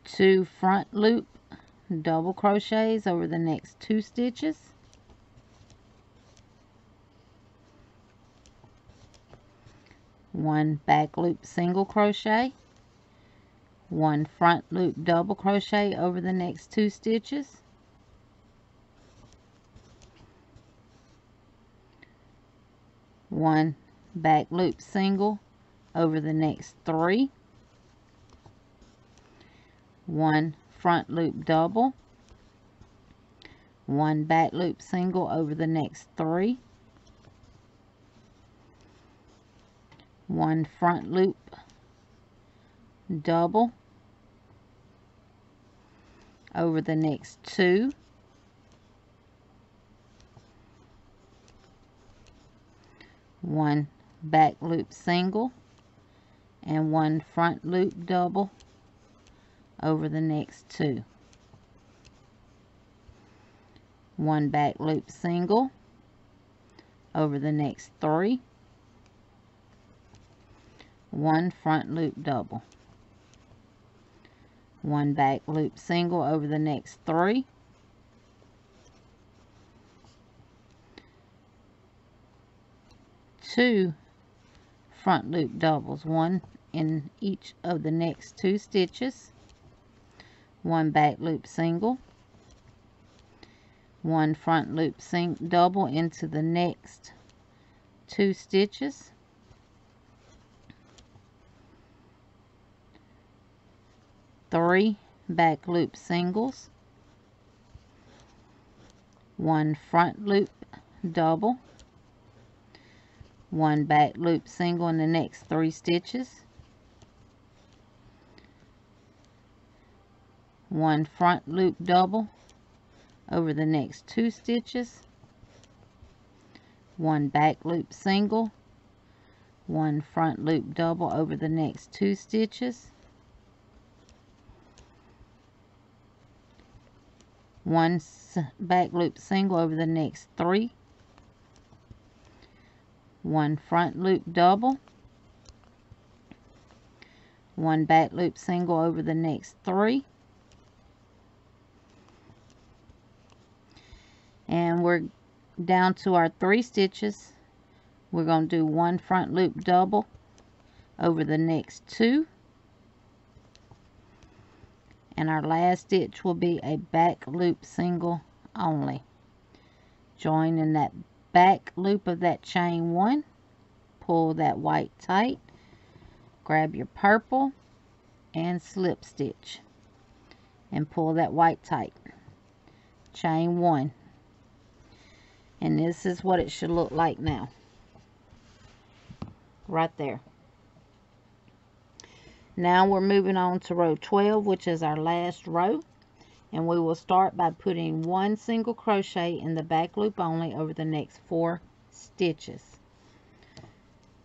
two front loop double crochets over the next two stitches, one back loop single crochet, one front loop double crochet over the next two stitches, one back loop single over the next three, one front loop double, one back loop single over the next three, one front loop double over the next two, one back loop single, and one front loop double over the next two, one back loop single over the next three, one front loop double, one back loop single over the next three, two front loop doubles, one in each of the next two stitches, one back loop single, one front loop sing double into the next two stitches, three back loop singles, one front loop double, one back loop single in the next three stitches, one front loop double over the next two stitches, one back loop single, one front loop double over the next two stitches, one back loop single over the next three, one front loop double, one back loop single over the next three. And we're down to our three stitches. We're going to do one front loop double over the next two. And our last stitch will be a back loop single only. Join in that back loop of that chain one, pull that white tight, grab your purple and slip stitch and pull that white tight, chain one. And this is what it should look like now, right there. Now we're moving on to row twelve, which is our last row, and we will start by putting one single crochet in the back loop only over the next four stitches.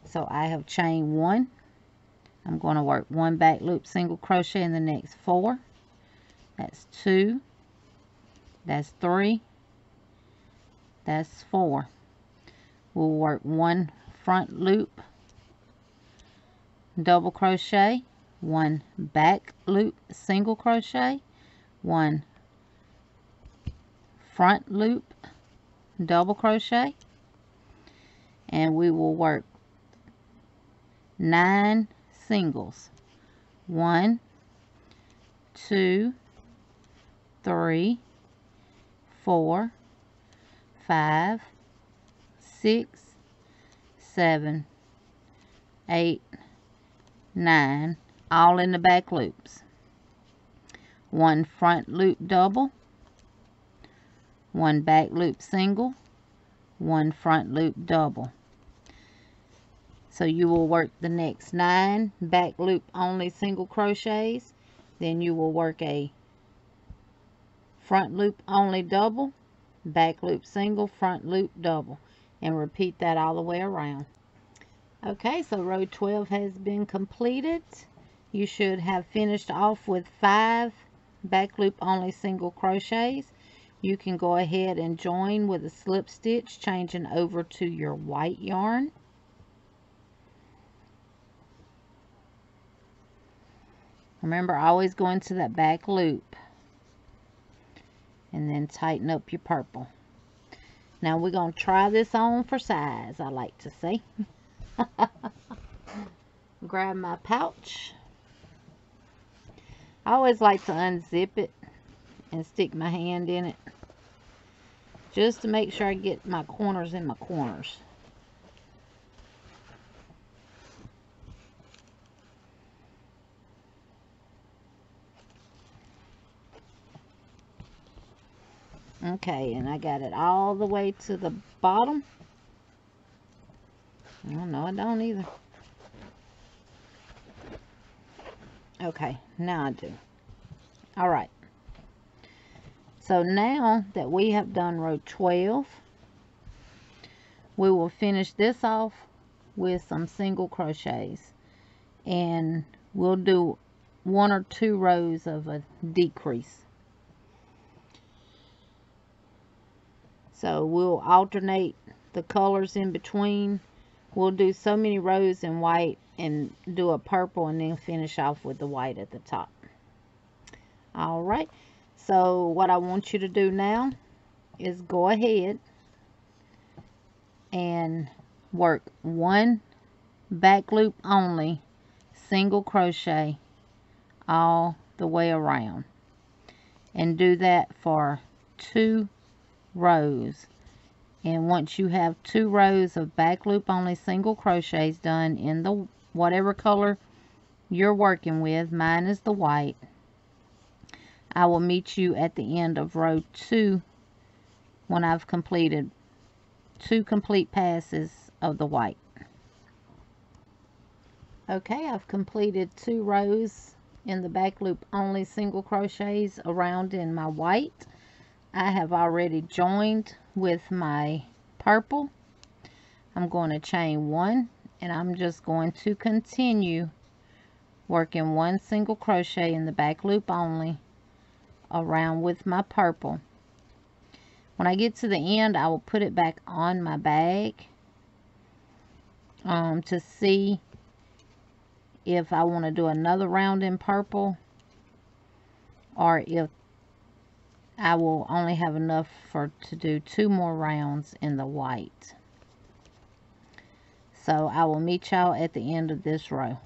So I have chain one, I'm going to work one back loop single crochet in the next four, that's two, that's three, that's four. We'll work one front loop double crochet, one back loop single crochet, one front loop double crochet, and we will work nine singles, one, two, three, four, five, six, seven, eight, nine, all in the back loops. One front loop double, one back loop single, one front loop double. So you will work the next nine back loop only single crochets, then you will work a front loop only double, back loop single, front loop double, and repeat that all the way around. Okay, so row twelve has been completed. You should have finished off with five back loop only single crochets. You can go ahead and join with a slip stitch, changing over to your white yarn. Remember, always go into that back loop and then tighten up your purple. Now we're going to try this on for size, I like to say. Grab my pouch. I always like to unzip it and stick my hand in it just to make sure I get my corners in my corners. Okay, and I got it all the way to the bottom. Oh, no, I don't either. Okay, now I do. All right. So now that we have done row twelve, we will finish this off with some single crochets. And we'll do one or two rows of a decrease. So we'll alternate the colors in between. We'll do so many rows in white and do a purple and then finish off with the white at the top. All right. So what I want you to do now is go ahead and work one back loop only single crochet all the way around. And do that for two rows. And once you have two rows of back loop only single crochets done in the whatever color you're working with, mine is the white, I will meet you at the end of row two when I've completed two complete passes of the white. Okay, I've completed two rows in the back loop only single crochets around in my white. I have already joined with my purple. I'm going to chain one and I'm just going to continue working one single crochet in the back loop only around with my purple. When I get to the end, I will put it back on my bag um, to see if I want to do another round in purple or if I will only have enough for to do two more rounds in the white. So I will meet y'all at the end of this row.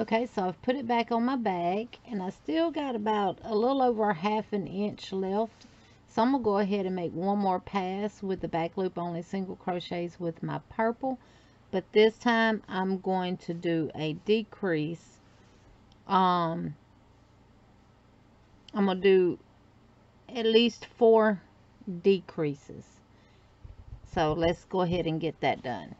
Okay, so I've put it back on my bag and I still got about a little over half an inch left. So I'm gonna go ahead and make one more pass with the back loop, only single crochets with my purple, but this time I'm going to do a decrease. um I'm gonna do at least four decreases, so let's go ahead and get that done.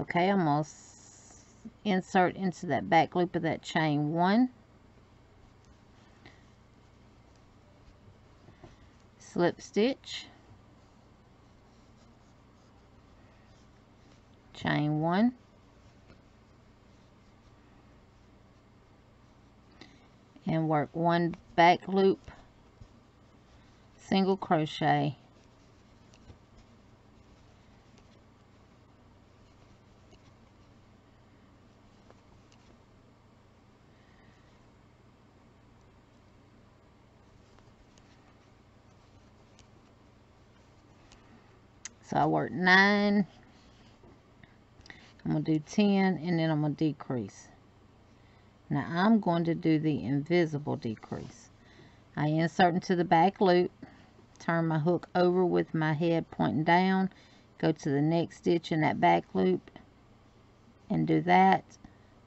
Okay, I'm gonna insert into that back loop of that chain one, slip stitch, chain one, and work one back loop, single crochet, so I work nine, I'm going to do ten, and then I'm going to decrease. Now I'm going to do the invisible decrease. I insert into the back loop, turn my hook over with my head pointing down, go to the next stitch in that back loop and do that,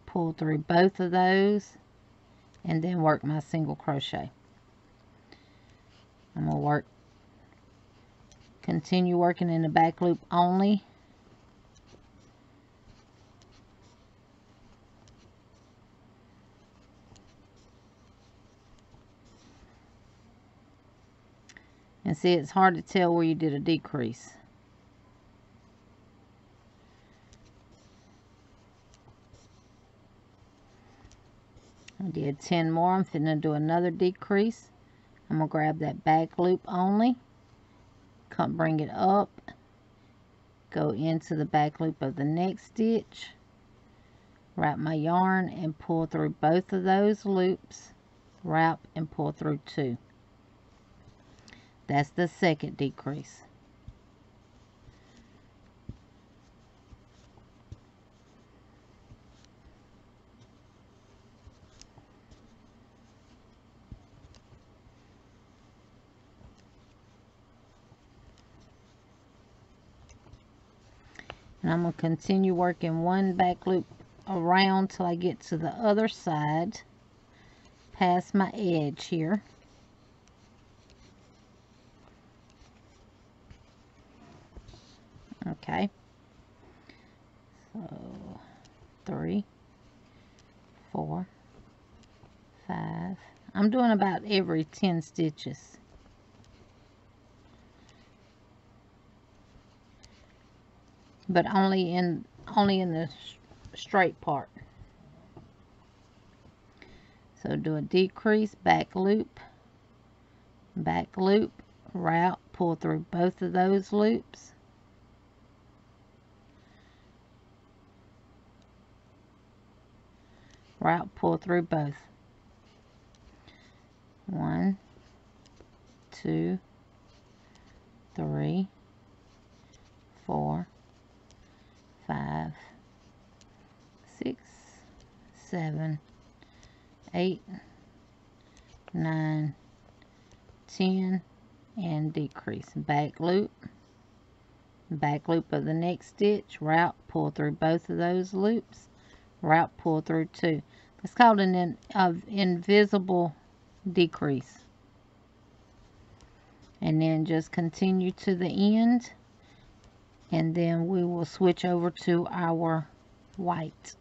pull through both of those, and then work my single crochet. I'm going to work continue working in the back loop only. And see, it's hard to tell where you did a decrease. I did ten more. I'm finna do another decrease. I'm gonna grab that back loop only, come bring it up, go into the back loop of the next stitch, wrap my yarn and pull through both of those loops, wrap and pull through two. That's the second decrease. And I'm going to continue working one back loop around till I get to the other side, past my edge here. Okay, so three, four, five. I'm doing about every ten stitches. But only in only in the straight part. So do a decrease, back loop, back loop, route, pull through both of those loops, route, pull through both. One, two, three, four, five, six, seven, eight, nine, ten, and decrease. Back loop, back loop of the next stitch, route, pull through both of those loops, route, pull through two. It's called an in, uh, invisible decrease. And then just continue to the end. And then we will switch over to our white.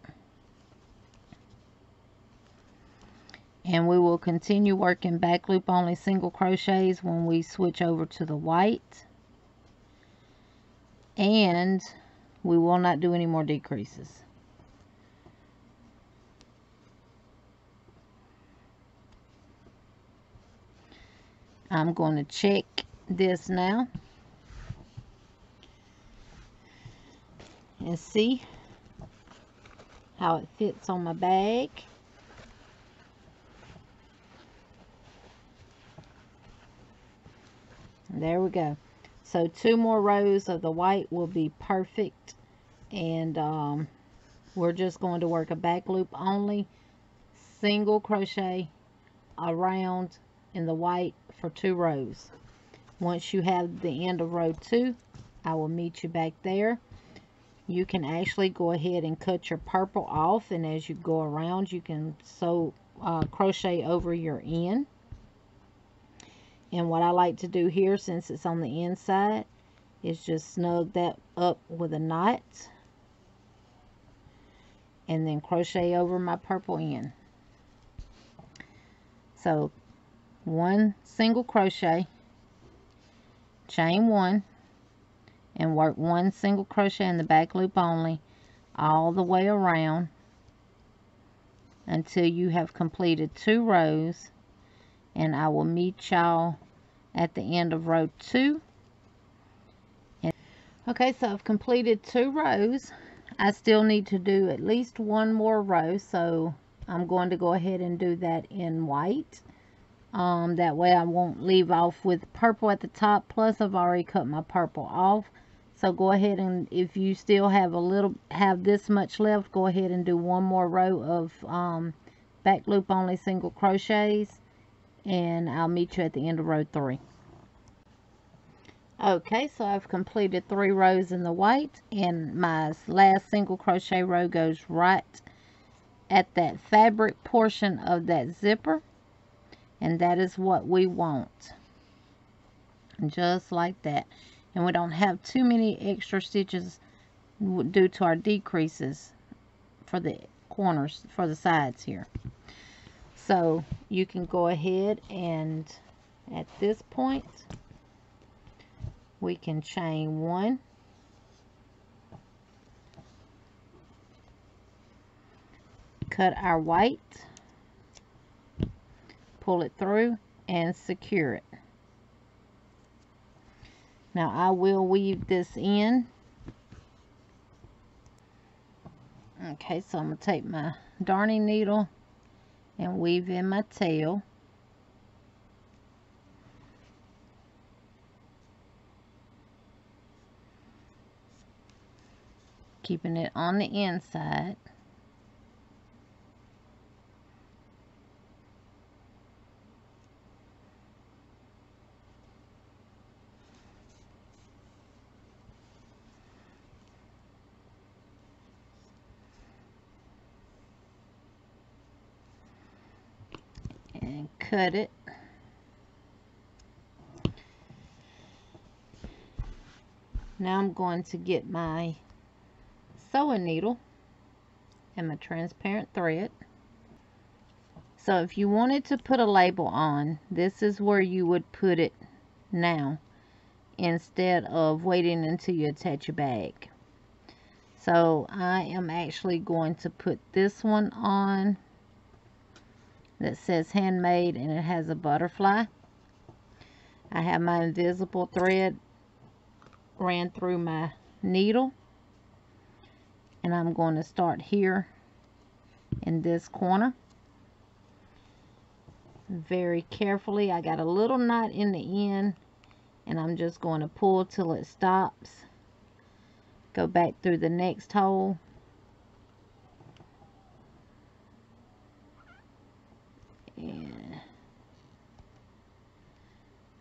And we will continue working back loop only single crochets when we switch over to the white. And we will not do any more decreases. I'm going to check this now and see how it fits on my bag. There we go. So two more rows of the white will be perfect, and um, we're just going to work a back loop only, single crochet around in the white for two rows. Once you have the end of row two, I will meet you back there. You can actually go ahead and cut your purple off, and as you go around you can sew uh, crochet over your end. And what I like to do here, since it's on the inside, is just snug that up with a knot and then crochet over my purple end. So one single crochet, chain one, and work one single crochet in the back loop only all the way around until you have completed two rows, and I will meet y'all at the end of row two. And okay, so I've completed two rows. I still need to do at least one more row, so I'm going to go ahead and do that in white. Um, that way I won't leave off with purple at the top, plus I've already cut my purple off. So go ahead, and if you still have a little, have this much left, go ahead and do one more row of um, back loop only single crochets, and I'll meet you at the end of row three. Okay, so I've completed three rows in the white, and my last single crochet row goes right at that fabric portion of that zipper, and that is what we want, just like that. And we don't have too many extra stitches due to our decreases for the corners, for the sides here. So you can go ahead, and at this point we can chain one, cut our white, pull it through, and secure it. Now I will weave this in. Okay, so I'm going to take my darning needle and weave in my tail. Keeping it on the inside. And cut it. Now I'm going to get my sewing needle and my transparent thread. So if you wanted to put a label on, this is where you would put it now, instead of waiting until you attach your bag. So I am actually going to put this one on that says handmade, and it has a butterfly. I have my invisible thread ran through my needle, and I'm going to start here in this corner. Very carefully, I got a little knot in the end, and I'm just going to pull till it stops. Go back through the next hole. And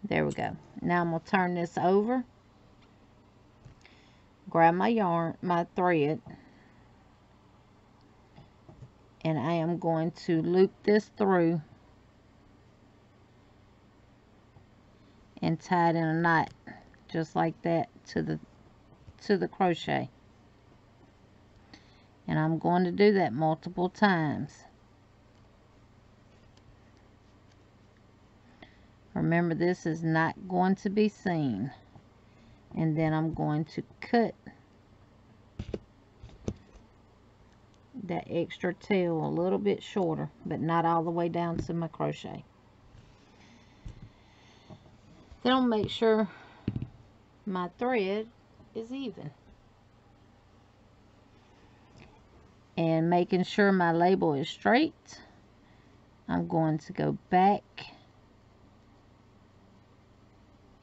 there we go. Now I'm going to turn this over. Grab my yarn, my thread. And I am going to loop this through and tie it in a knot just like that to the to the crochet. And I'm going to do that multiple times. Remember, this is not going to be seen. And then I'm going to cut that extra tail a little bit shorter, but not all the way down to my crochet. Then I'll make sure my thread is even, and making sure my label is straight, I'm going to go back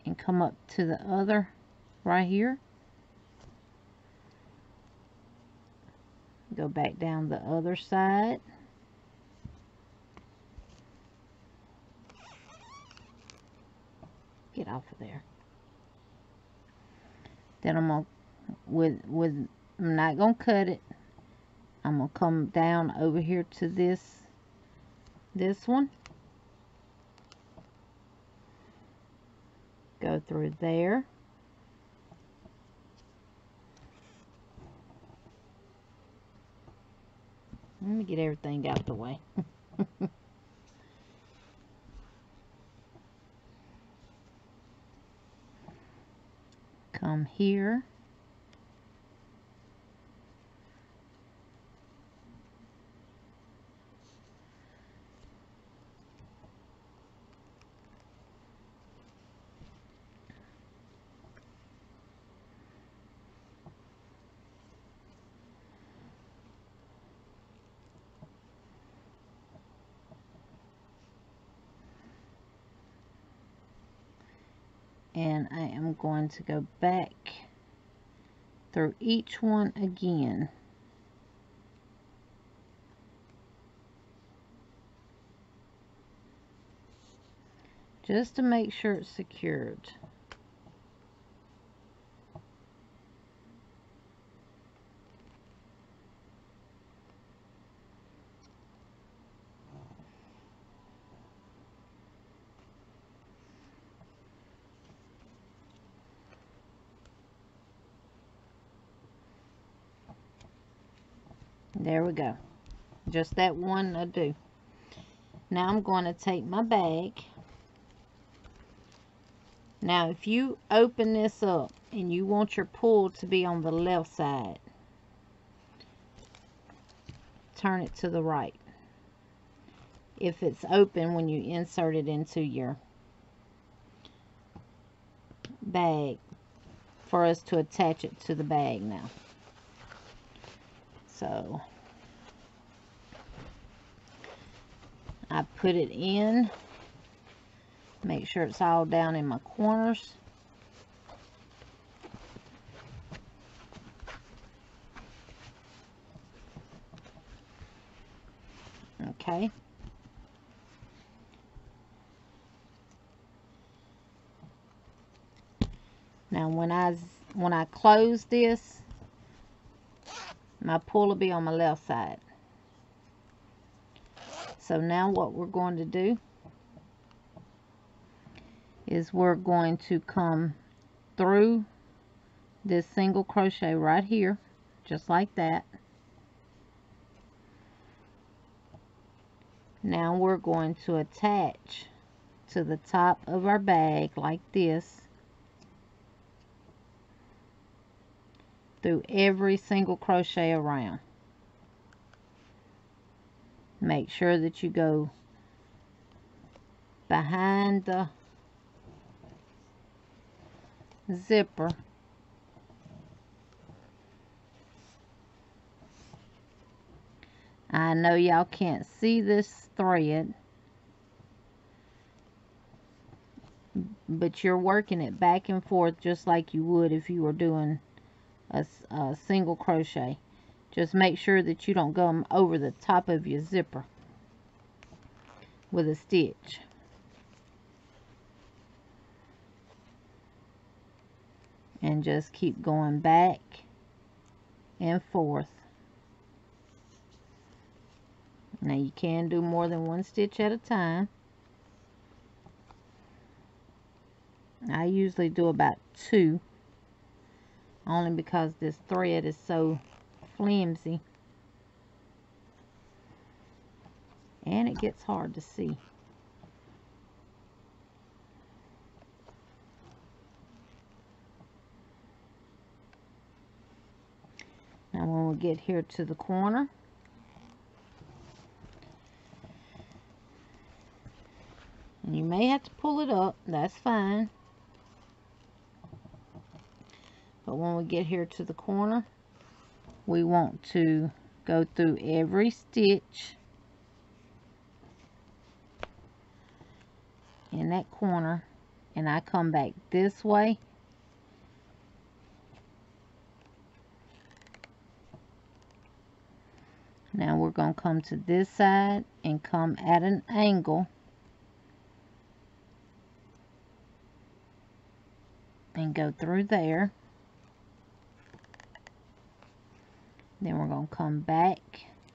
and come up to the other right here. Go back down the other side. Get off of there. Then I'm gonna with with I'm not gonna cut it. I'm gonna come down over here to this this one. Go through there. Let me get everything out of the way. Come here. And I am going to go back through each one again. Just to make sure it's secured. There we go. Just that one will do. Now I'm going to take my bag. Now if you open this up and you want your pull to be on the left side, turn it to the right. If it's open when you insert it into your bag, for us to attach it to the bag now. So I put it in, make sure it's all down in my corners. Okay. Now when I when I close this, my pull will be on my left side. So now what we're going to do is we're going to come through this single crochet right here, just like that. Now we're going to attach to the top of our bag like this, through every single crochet around. Make sure that you go behind the zipper . I know y'all can't see this thread, but you're working it back and forth just like you would if you were doing A, a single crochet. Just make sure that you don't go over the top of your zipper with a stitch. And just keep going back and forth. Now you can do more than one stitch at a time. I usually do about two, only because this thread is so flimsy and it gets hard to see. Now when we get here to the corner, and you may have to pull it up, that's fine. But when we get here to the corner, we want to go through every stitch in that corner, and I come back this way Now we're going to come to this side and come at an angle and go through there. Then we're going to come back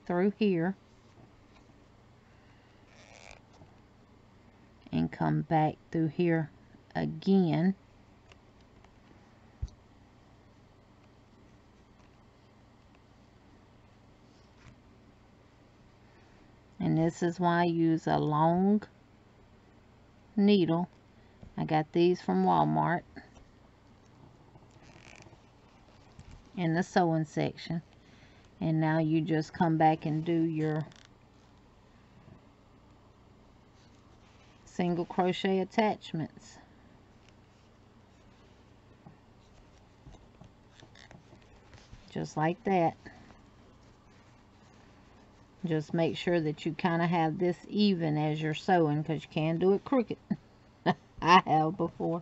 through here and come back through here again. And this is why I use a long needle. I got these from Walmart in the sewing section. And now you just come back and do your single crochet attachments. Just like that. Just make sure that you kind of have this even as you're sewing, because you can do it crooked. I have before.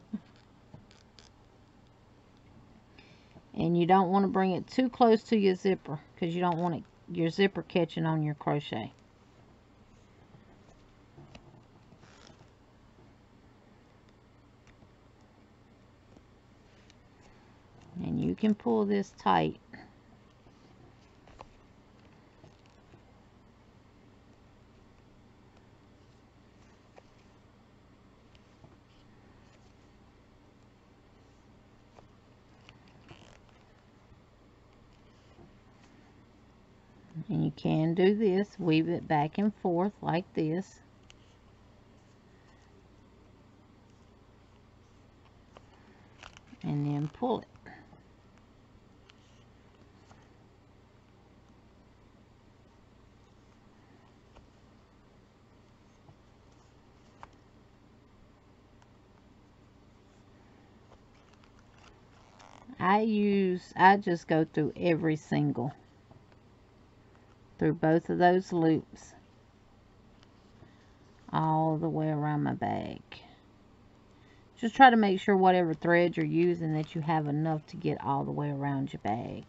And you don't want to bring it too close to your zipper, because you don't want it, your zipper catching on your crochet. And you can pull this tight. And you can do this, weave it back and forth like this. And then pull it. I use, I just go through every single through both of those loops all the way around my bag. Just try to make sure whatever thread you're using that you have enough to get all the way around your bag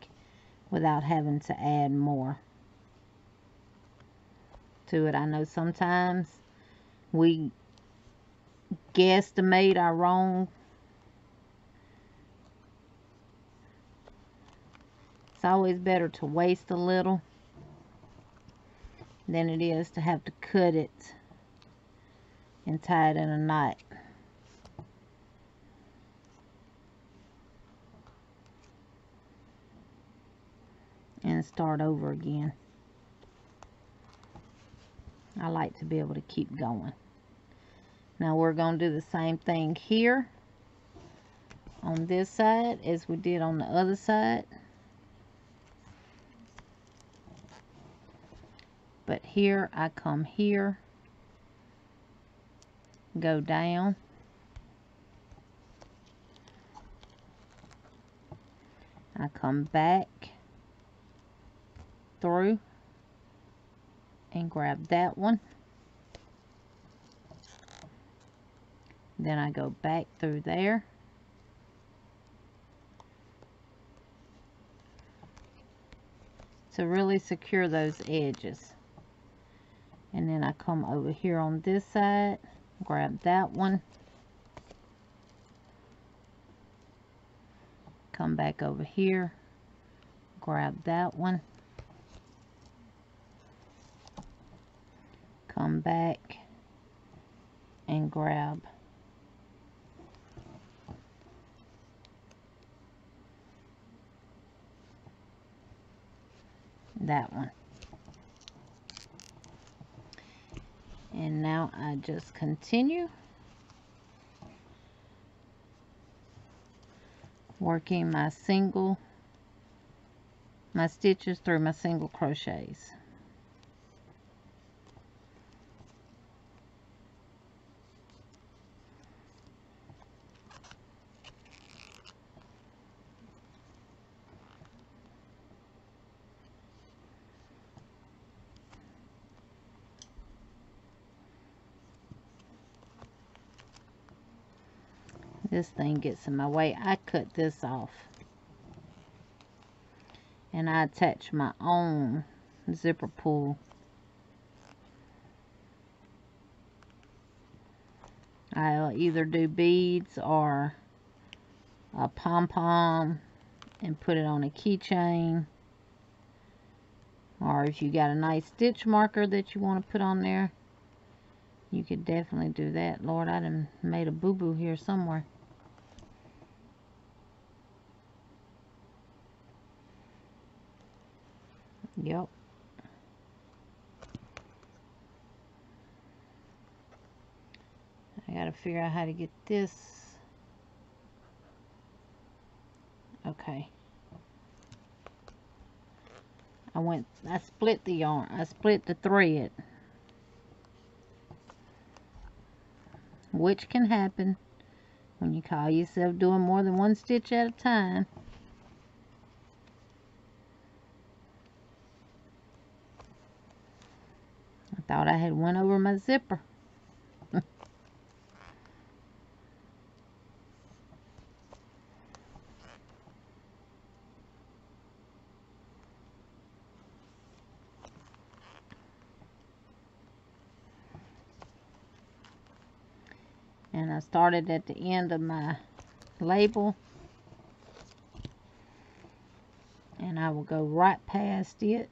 without having to add more to it. I know sometimes we guesstimate our wrong. It's always better to waste a little than it is to have to cut it and tie it in a knot. And start over again. I like to be able to keep going. Now we're going to do the same thing here on this side as we did on the other side. But here, I come here, go down, I come back through and grab that one, then I go back through there, to really secure those edges. And then I come over here on this side, grab that one, come back over here, grab that one, come back and grab that one. And now I just continue working my single, my stitches through my single crochets. This thing gets in my way. I cut this off and I attach my own zipper pull. I'll either do beads or a pom-pom and put it on a keychain. Or if you got a nice stitch marker that you want to put on there, you could definitely do that. Lord, I done made a boo-boo here somewhere. Yep. I gotta figure out how to get this. Okay. I went, I split the yarn, I split the thread, which can happen when you call yourself doing more than one stitch at a time. I thought I had went over my zipper. And I started at the end of my label, and I will go right past it.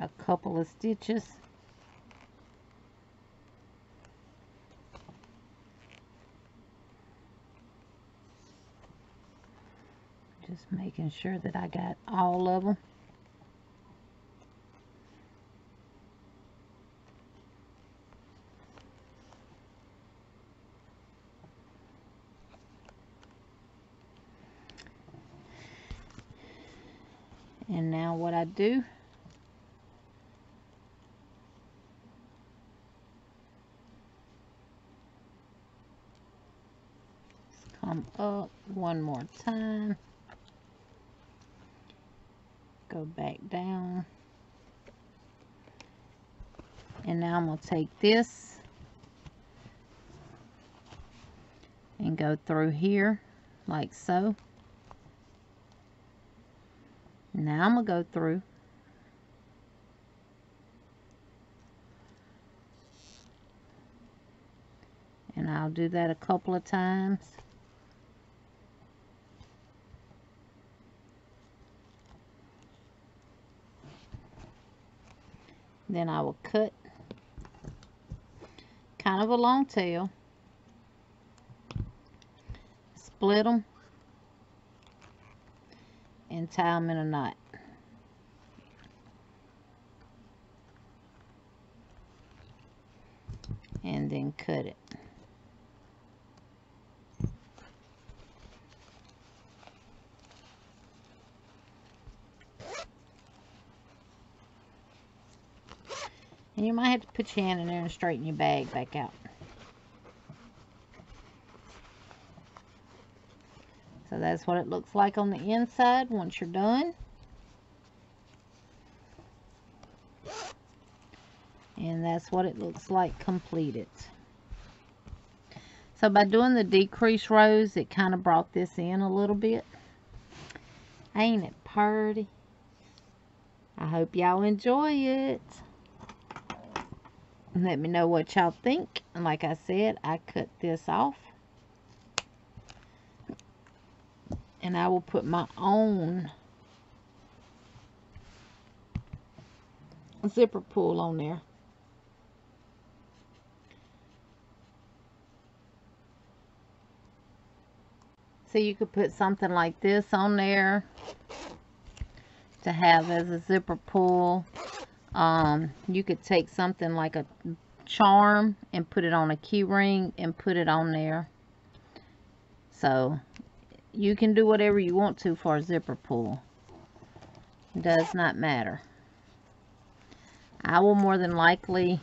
A couple of stitches. Just making sure that I got all of them. And now what I do is come up one more time, go back down, and now I'm going to take this and go through here like so. Now I'm going to go through and I'll do that a couple of times. Then I will cut kind of a long tail, split them, and tie them in a knot. And then cut it. And you might have to put your hand in there and straighten your bag back out. So that's what it looks like on the inside once you're done. And that's what it looks like completed. So by doing the decrease rows, it kind of brought this in a little bit. Ain't it pretty? I hope y'all enjoy it. Let me know what y'all think. And like I said, I cut this off. And I will put my own zipper pull on there. So you could put something like this on there to have as a zipper pull. Um, you could take something like a charm and put it on a key ring and put it on there. So you can do whatever you want to for a zipper pull. It does not matter. I will more than likely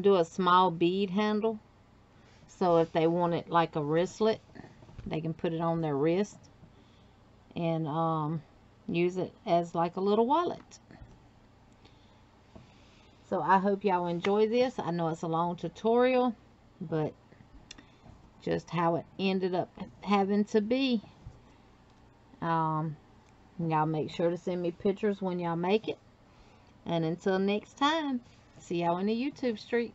do a small bead handle. So if they want it like a wristlet, they can put it on their wrist and um, use it as like a little wallet. So I hope y'all enjoy this. I know it's a long tutorial, but just how it ended up having to be. Um, y'all make sure to send me pictures when y'all make it. And until next time, see y'all in the YouTube street.